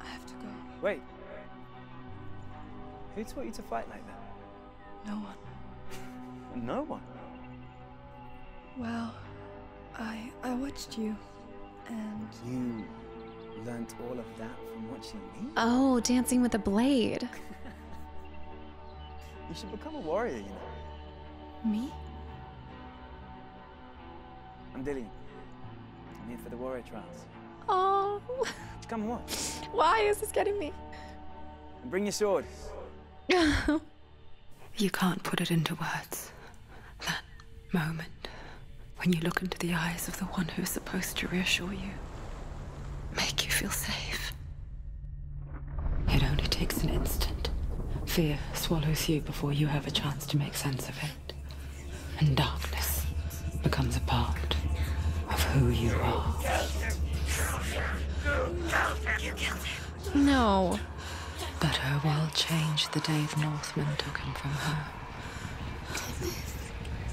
I have to go. Wait. Who taught you to fight like that? No one. No one? Well... I... I watched you, and... You... learnt all of that from watching me? Oh, dancing with a blade. You should become a warrior, you know. Me? I'm Dillion. I'm here for the warrior trials. Oh. Come and watch. Why is this getting me? And bring your sword. You can't put it into words. That moment. When you look into the eyes of the one who is supposed to reassure you, make you feel safe. It only takes an instant. Fear swallows you before you have a chance to make sense of it. And darkness becomes a part of who you are. No. But her world changed the day the Northmen took him from her.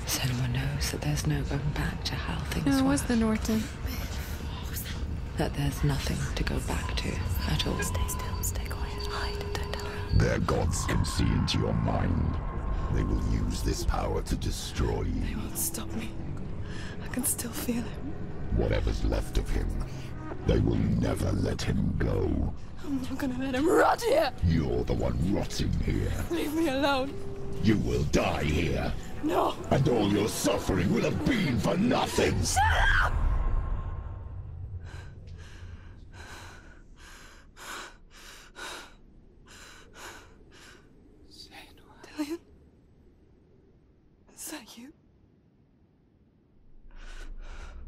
Senua knows that there's no going back to how things were. No, it was the Norton. That there's nothing to go back to at all. Stay still, stay quiet, hide, don't tell her. Their gods can see into your mind. They will use this power to destroy you. They won't stop me. I can still feel him. Whatever's left of him, they will never let him go. I'm not gonna let him rot here! You're the one rotting here. Leave me alone. You will die here. No! And all your suffering will have been for nothing! Shut up! Is that you?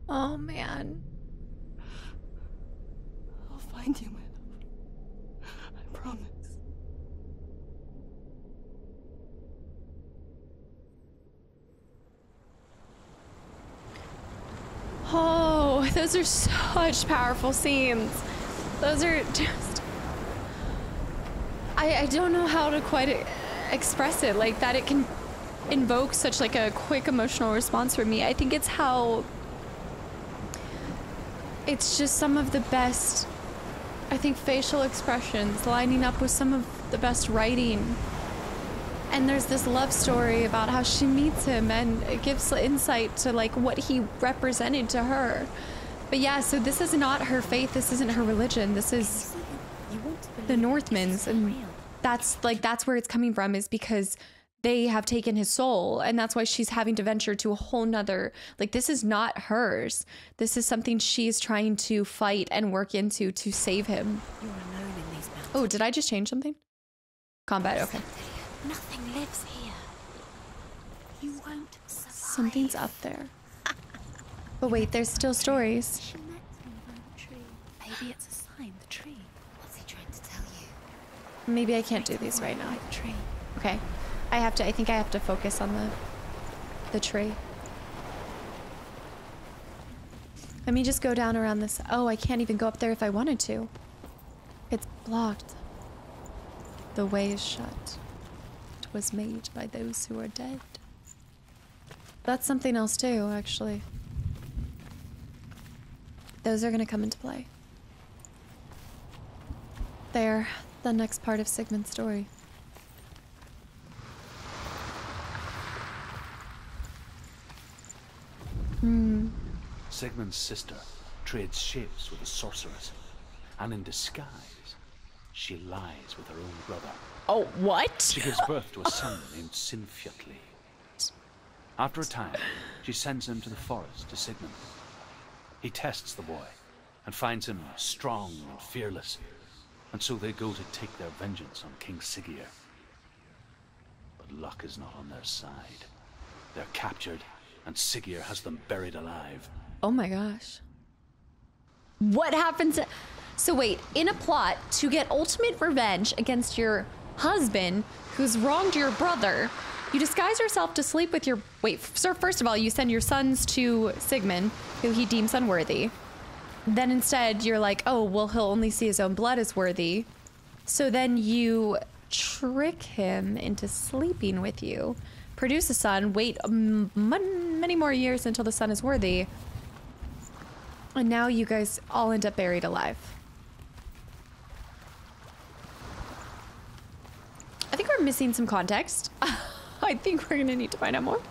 Oh, man. I'll find you, my love. I promise. Oh, those are such powerful scenes. Those are just... I, I don't know how to quite express it, like that it can invoke such like a quick emotional response for me. I think it's how... It's just some of the best, I think, facial expressions lining up with some of the best writing. And there's this love story about how she meets him, and it gives insight to like what he represented to her. But yeah, so this is not her faith. This isn't her religion. This is the Northmen's, and that's like that's where it's coming from, is because they have taken his soul, and that's why she's having to venture to a whole nother, like, this is not hers. This is something she's trying to fight and work into to save him. You're alone in these mountains. Oh, did I just change something? Combat, okay. Nothing lives here. You won't survive. Something's up there. But wait, there's still stories. She met me by the tree. Maybe it's a sign, the tree. What's he trying to tell you? Maybe I can't do these right now. Tree. Okay. I have to, I think I have to focus on the, the tree. Let me just go down around this. Oh, I can't even go up there if I wanted to. It's blocked. The way is shut. It was made by those who are dead. That's something else too, actually. Those are gonna come into play. They're the next part of Sigmund's story. Mm. Sigmund's sister trades shapes with a sorceress, and in disguise, she lies with her own brother. Oh, what? She gives birth to a son named Sinfjotli. After a time, she sends him to the forest to Sigmund. He tests the boy and finds him strong and fearless, and so they go to take their vengeance on King Siggeir. But luck is not on their side. They're captured, and Siggeir has them buried alive. Oh my gosh. What happens? So wait, in a plot to get ultimate revenge against your husband who's wronged your brother, you disguise yourself to sleep with your... Wait, sir, first of all, you send your sons to Sigmund, who he deems unworthy. Then instead you're like, oh, well, he'll only see his own blood as worthy. So then you trick him into sleeping with you. Produce a son, wait m many more years until the son is worthy, and now you guys all end up buried alive. I think we're missing some context. I think we're gonna need to find out more.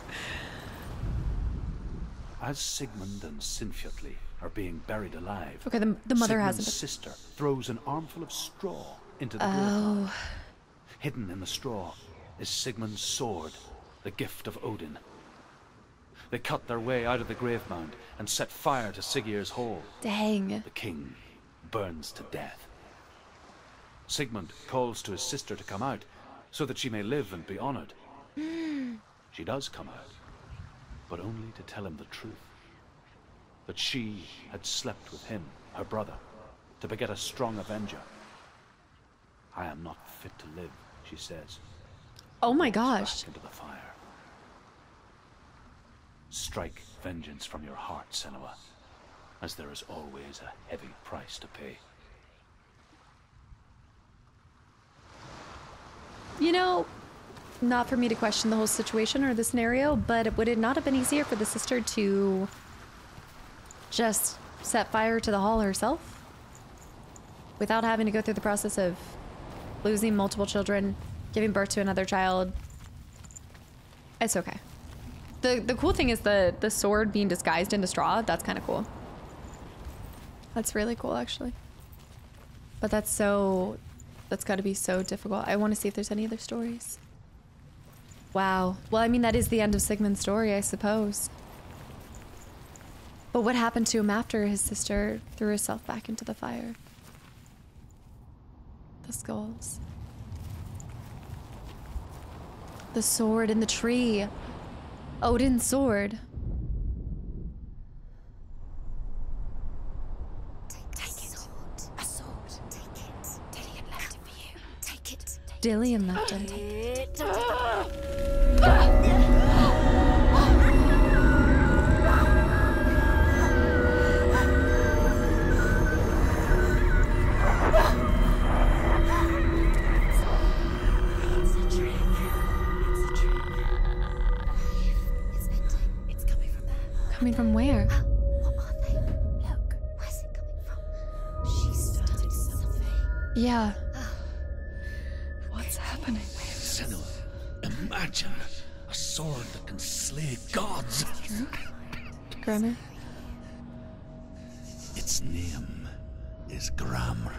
As Sigmund and Sinfjotli are being buried alive, okay, the, the mother has a sister throws an armful of straw into the oh. Water. Hidden in the straw is Sigmund's sword, the gift of Odin. They cut their way out of the grave mound and set fire to Siggeir's hall. Dang. The king burns to death. Sigmund calls to his sister to come out so that she may live and be honored. She does come out, but only to tell him the truth. That she had slept with him, her brother, to beget a strong avenger. I am not fit to live, she says. Oh my gosh. Back into the fire. Strike vengeance from your heart, Senua, as there is always a heavy price to pay. You know, not for me to question the whole situation or the scenario, but would it not have been easier for the sister to just set fire to the hall herself? Without having to go through the process of losing multiple children, giving birth to another child. It's okay. The the cool thing is the, the sword being disguised into straw. That's kind of cool. That's really cool, actually. But that's so... That's got to be so difficult. I want to see if there's any other stories. Wow. Well, I mean, that is the end of Sigmund's story, I suppose. But what happened to him after his sister threw herself back into the fire? The skulls. The sword and the tree. Odin's sword. Take, take a it. Sword. A sword. Take it. Dillion left it for you. Take it. Dillion left it. Take it. Coming from where? What are they? Look, where's it coming from? She started something. Yeah. What's happening? Senua, a magi, a sword that can slay gods. Gramr. Its name is Gramr.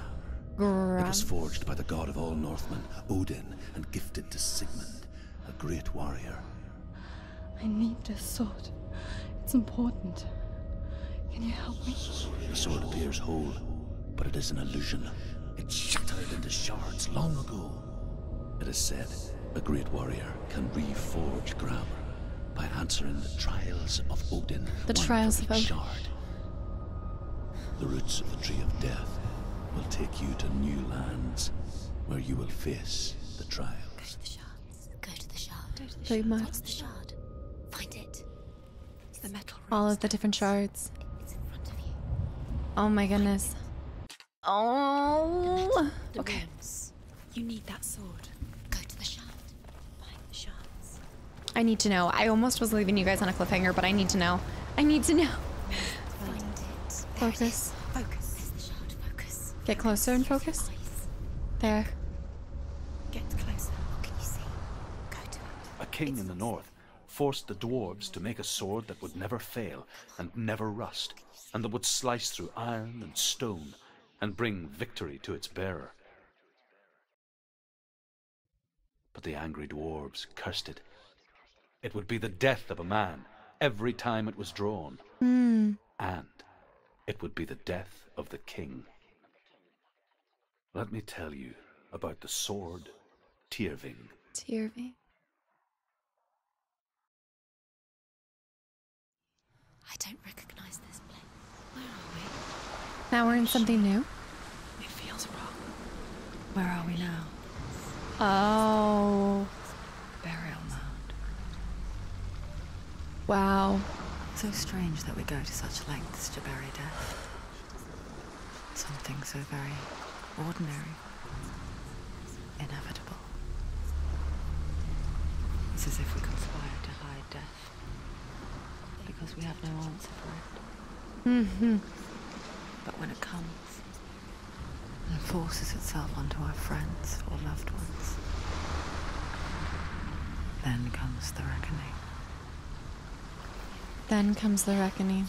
Gramr. It was forged by the god of all Northmen, Odin, and gifted to Sigmund, a great warrior. I need this sword. It's important. Can you help me? The sword appears whole, but it is an illusion. It shattered into shards long ago. It is said a great warrior can reforge Gramr by answering the trials of Odin. The trials of Odin. Shard. The roots of the tree of death will take you to new lands, where you will face the trials. Go to the shards. Go to the shard. Go to the shard. What's the shard? Find it. The metal all of the different shards. It's in front of you. Oh my goodness. Oh. The metal, the okay. Runes. You need that sword. Go to the shard. Find the shards. I need to know. I almost was leaving you guys on a cliffhanger, but I need to know. I need to know. Find it. Focus. It focus. There's the shard. Focus. Get closer and focus. There. Get closer. What can you see? Go to it. A king it's in the north forced the dwarves to make a sword that would never fail and never rust, and that would slice through iron and stone and bring victory to its bearer. But the angry dwarves cursed it. It would be the death of a man every time it was drawn, mm. and it would be the death of the king. Let me tell you about the sword Tyrfing. Tyrfing. I don't recognize this place. Where are we? Now we're in something new? It feels wrong. Where are we now? Oh. Burial mound. Wow. So strange that we go to such lengths to bury death. Something so very ordinary. Inevitable. It's as if we conspire to hide death. Because we have no answer for it. Mm-hmm. But when it comes and it forces itself onto our friends or loved ones, then comes the reckoning. Then comes the reckoning.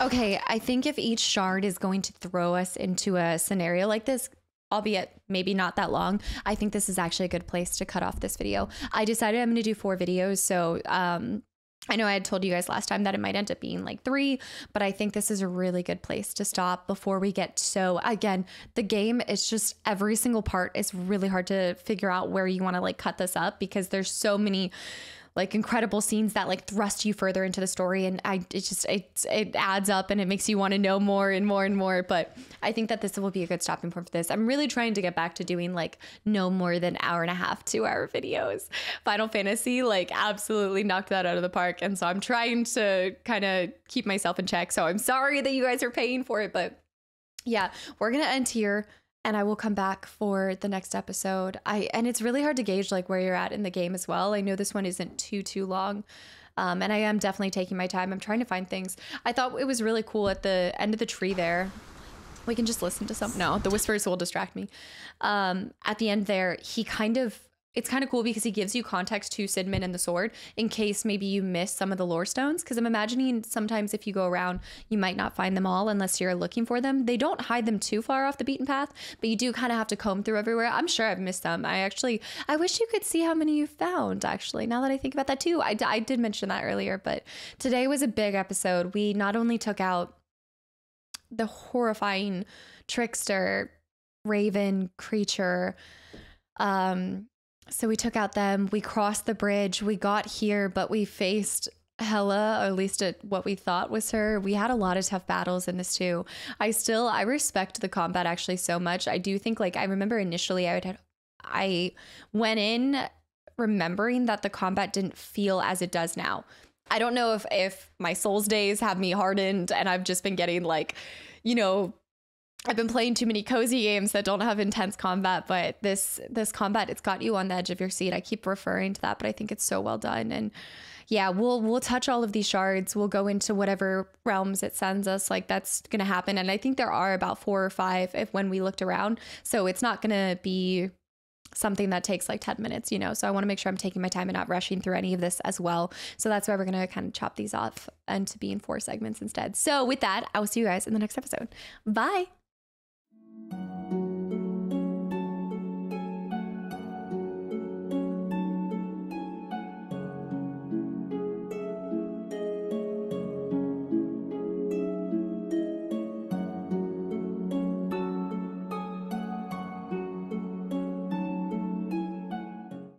Okay, I think if each shard is going to throw us into a scenario like this, albeit maybe not that long, I think this is actually a good place to cut off this video. I decided I'm going to do four videos, so um I know I had told you guys last time that it might end up being like three, but I think this is a really good place to stop before we get so, again, the game, it's just every single part is really hard to figure out where you want to like cut this up, because there's so many like incredible scenes that like thrust you further into the story. And I, it just, it, it adds up and it makes you want to know more and more and more. But I think that this will be a good stopping point for this. I'm really trying to get back to doing like no more than hour and a half, two hour videos. Final Fantasy, like absolutely knocked that out of the park. And so I'm trying to kind of keep myself in check. So I'm sorry that you guys are paying for it, but yeah, we're going to end here. And I will come back for the next episode. I and it's really hard to gauge like where you're at in the game as well. I know this one isn't too, too long. Um, and I am definitely taking my time. I'm trying to find things. I thought it was really cool at the end of the tree there. We can just listen to some. No, the whispers will distract me. Um, at the end there, he kind of, it's kind of cool because he gives you context to Sigmund and the sword in case maybe you miss some of the lore stones. Because I'm imagining sometimes if you go around, you might not find them all unless you're looking for them. They don't hide them too far off the beaten path, but you do kind of have to comb through everywhere. I'm sure I've missed them. I actually, I wish you could see how many you found, actually, now that I think about that too. I, I did mention that earlier, but today was a big episode. We not only took out the horrifying trickster, raven creature, um... So we took out them, we crossed the bridge, we got here, but we faced Hella, or at least at what we thought was her. We had a lot of tough battles in this too. I still, I respect the combat actually so much. I do think, like, I remember initially I would have, I went in remembering that the combat didn't feel as it does now. I don't know if, if my Souls days have me hardened and I've just been getting, like, you know, I've been playing too many cozy games that don't have intense combat, but this, this combat, it's got you on the edge of your seat. I keep referring to that, but I think it's so well done. And yeah, we'll, we'll touch all of these shards. We'll go into whatever realms it sends us. Like, that's going to happen. And I think there are about four or five if when we looked around, so it's not going to be something that takes like ten minutes, you know? So I want to make sure I'm taking my time and not rushing through any of this as well. So that's why we're going to kind of chop these off and to be in four segments instead. So with that, I will see you guys in the next episode. Bye.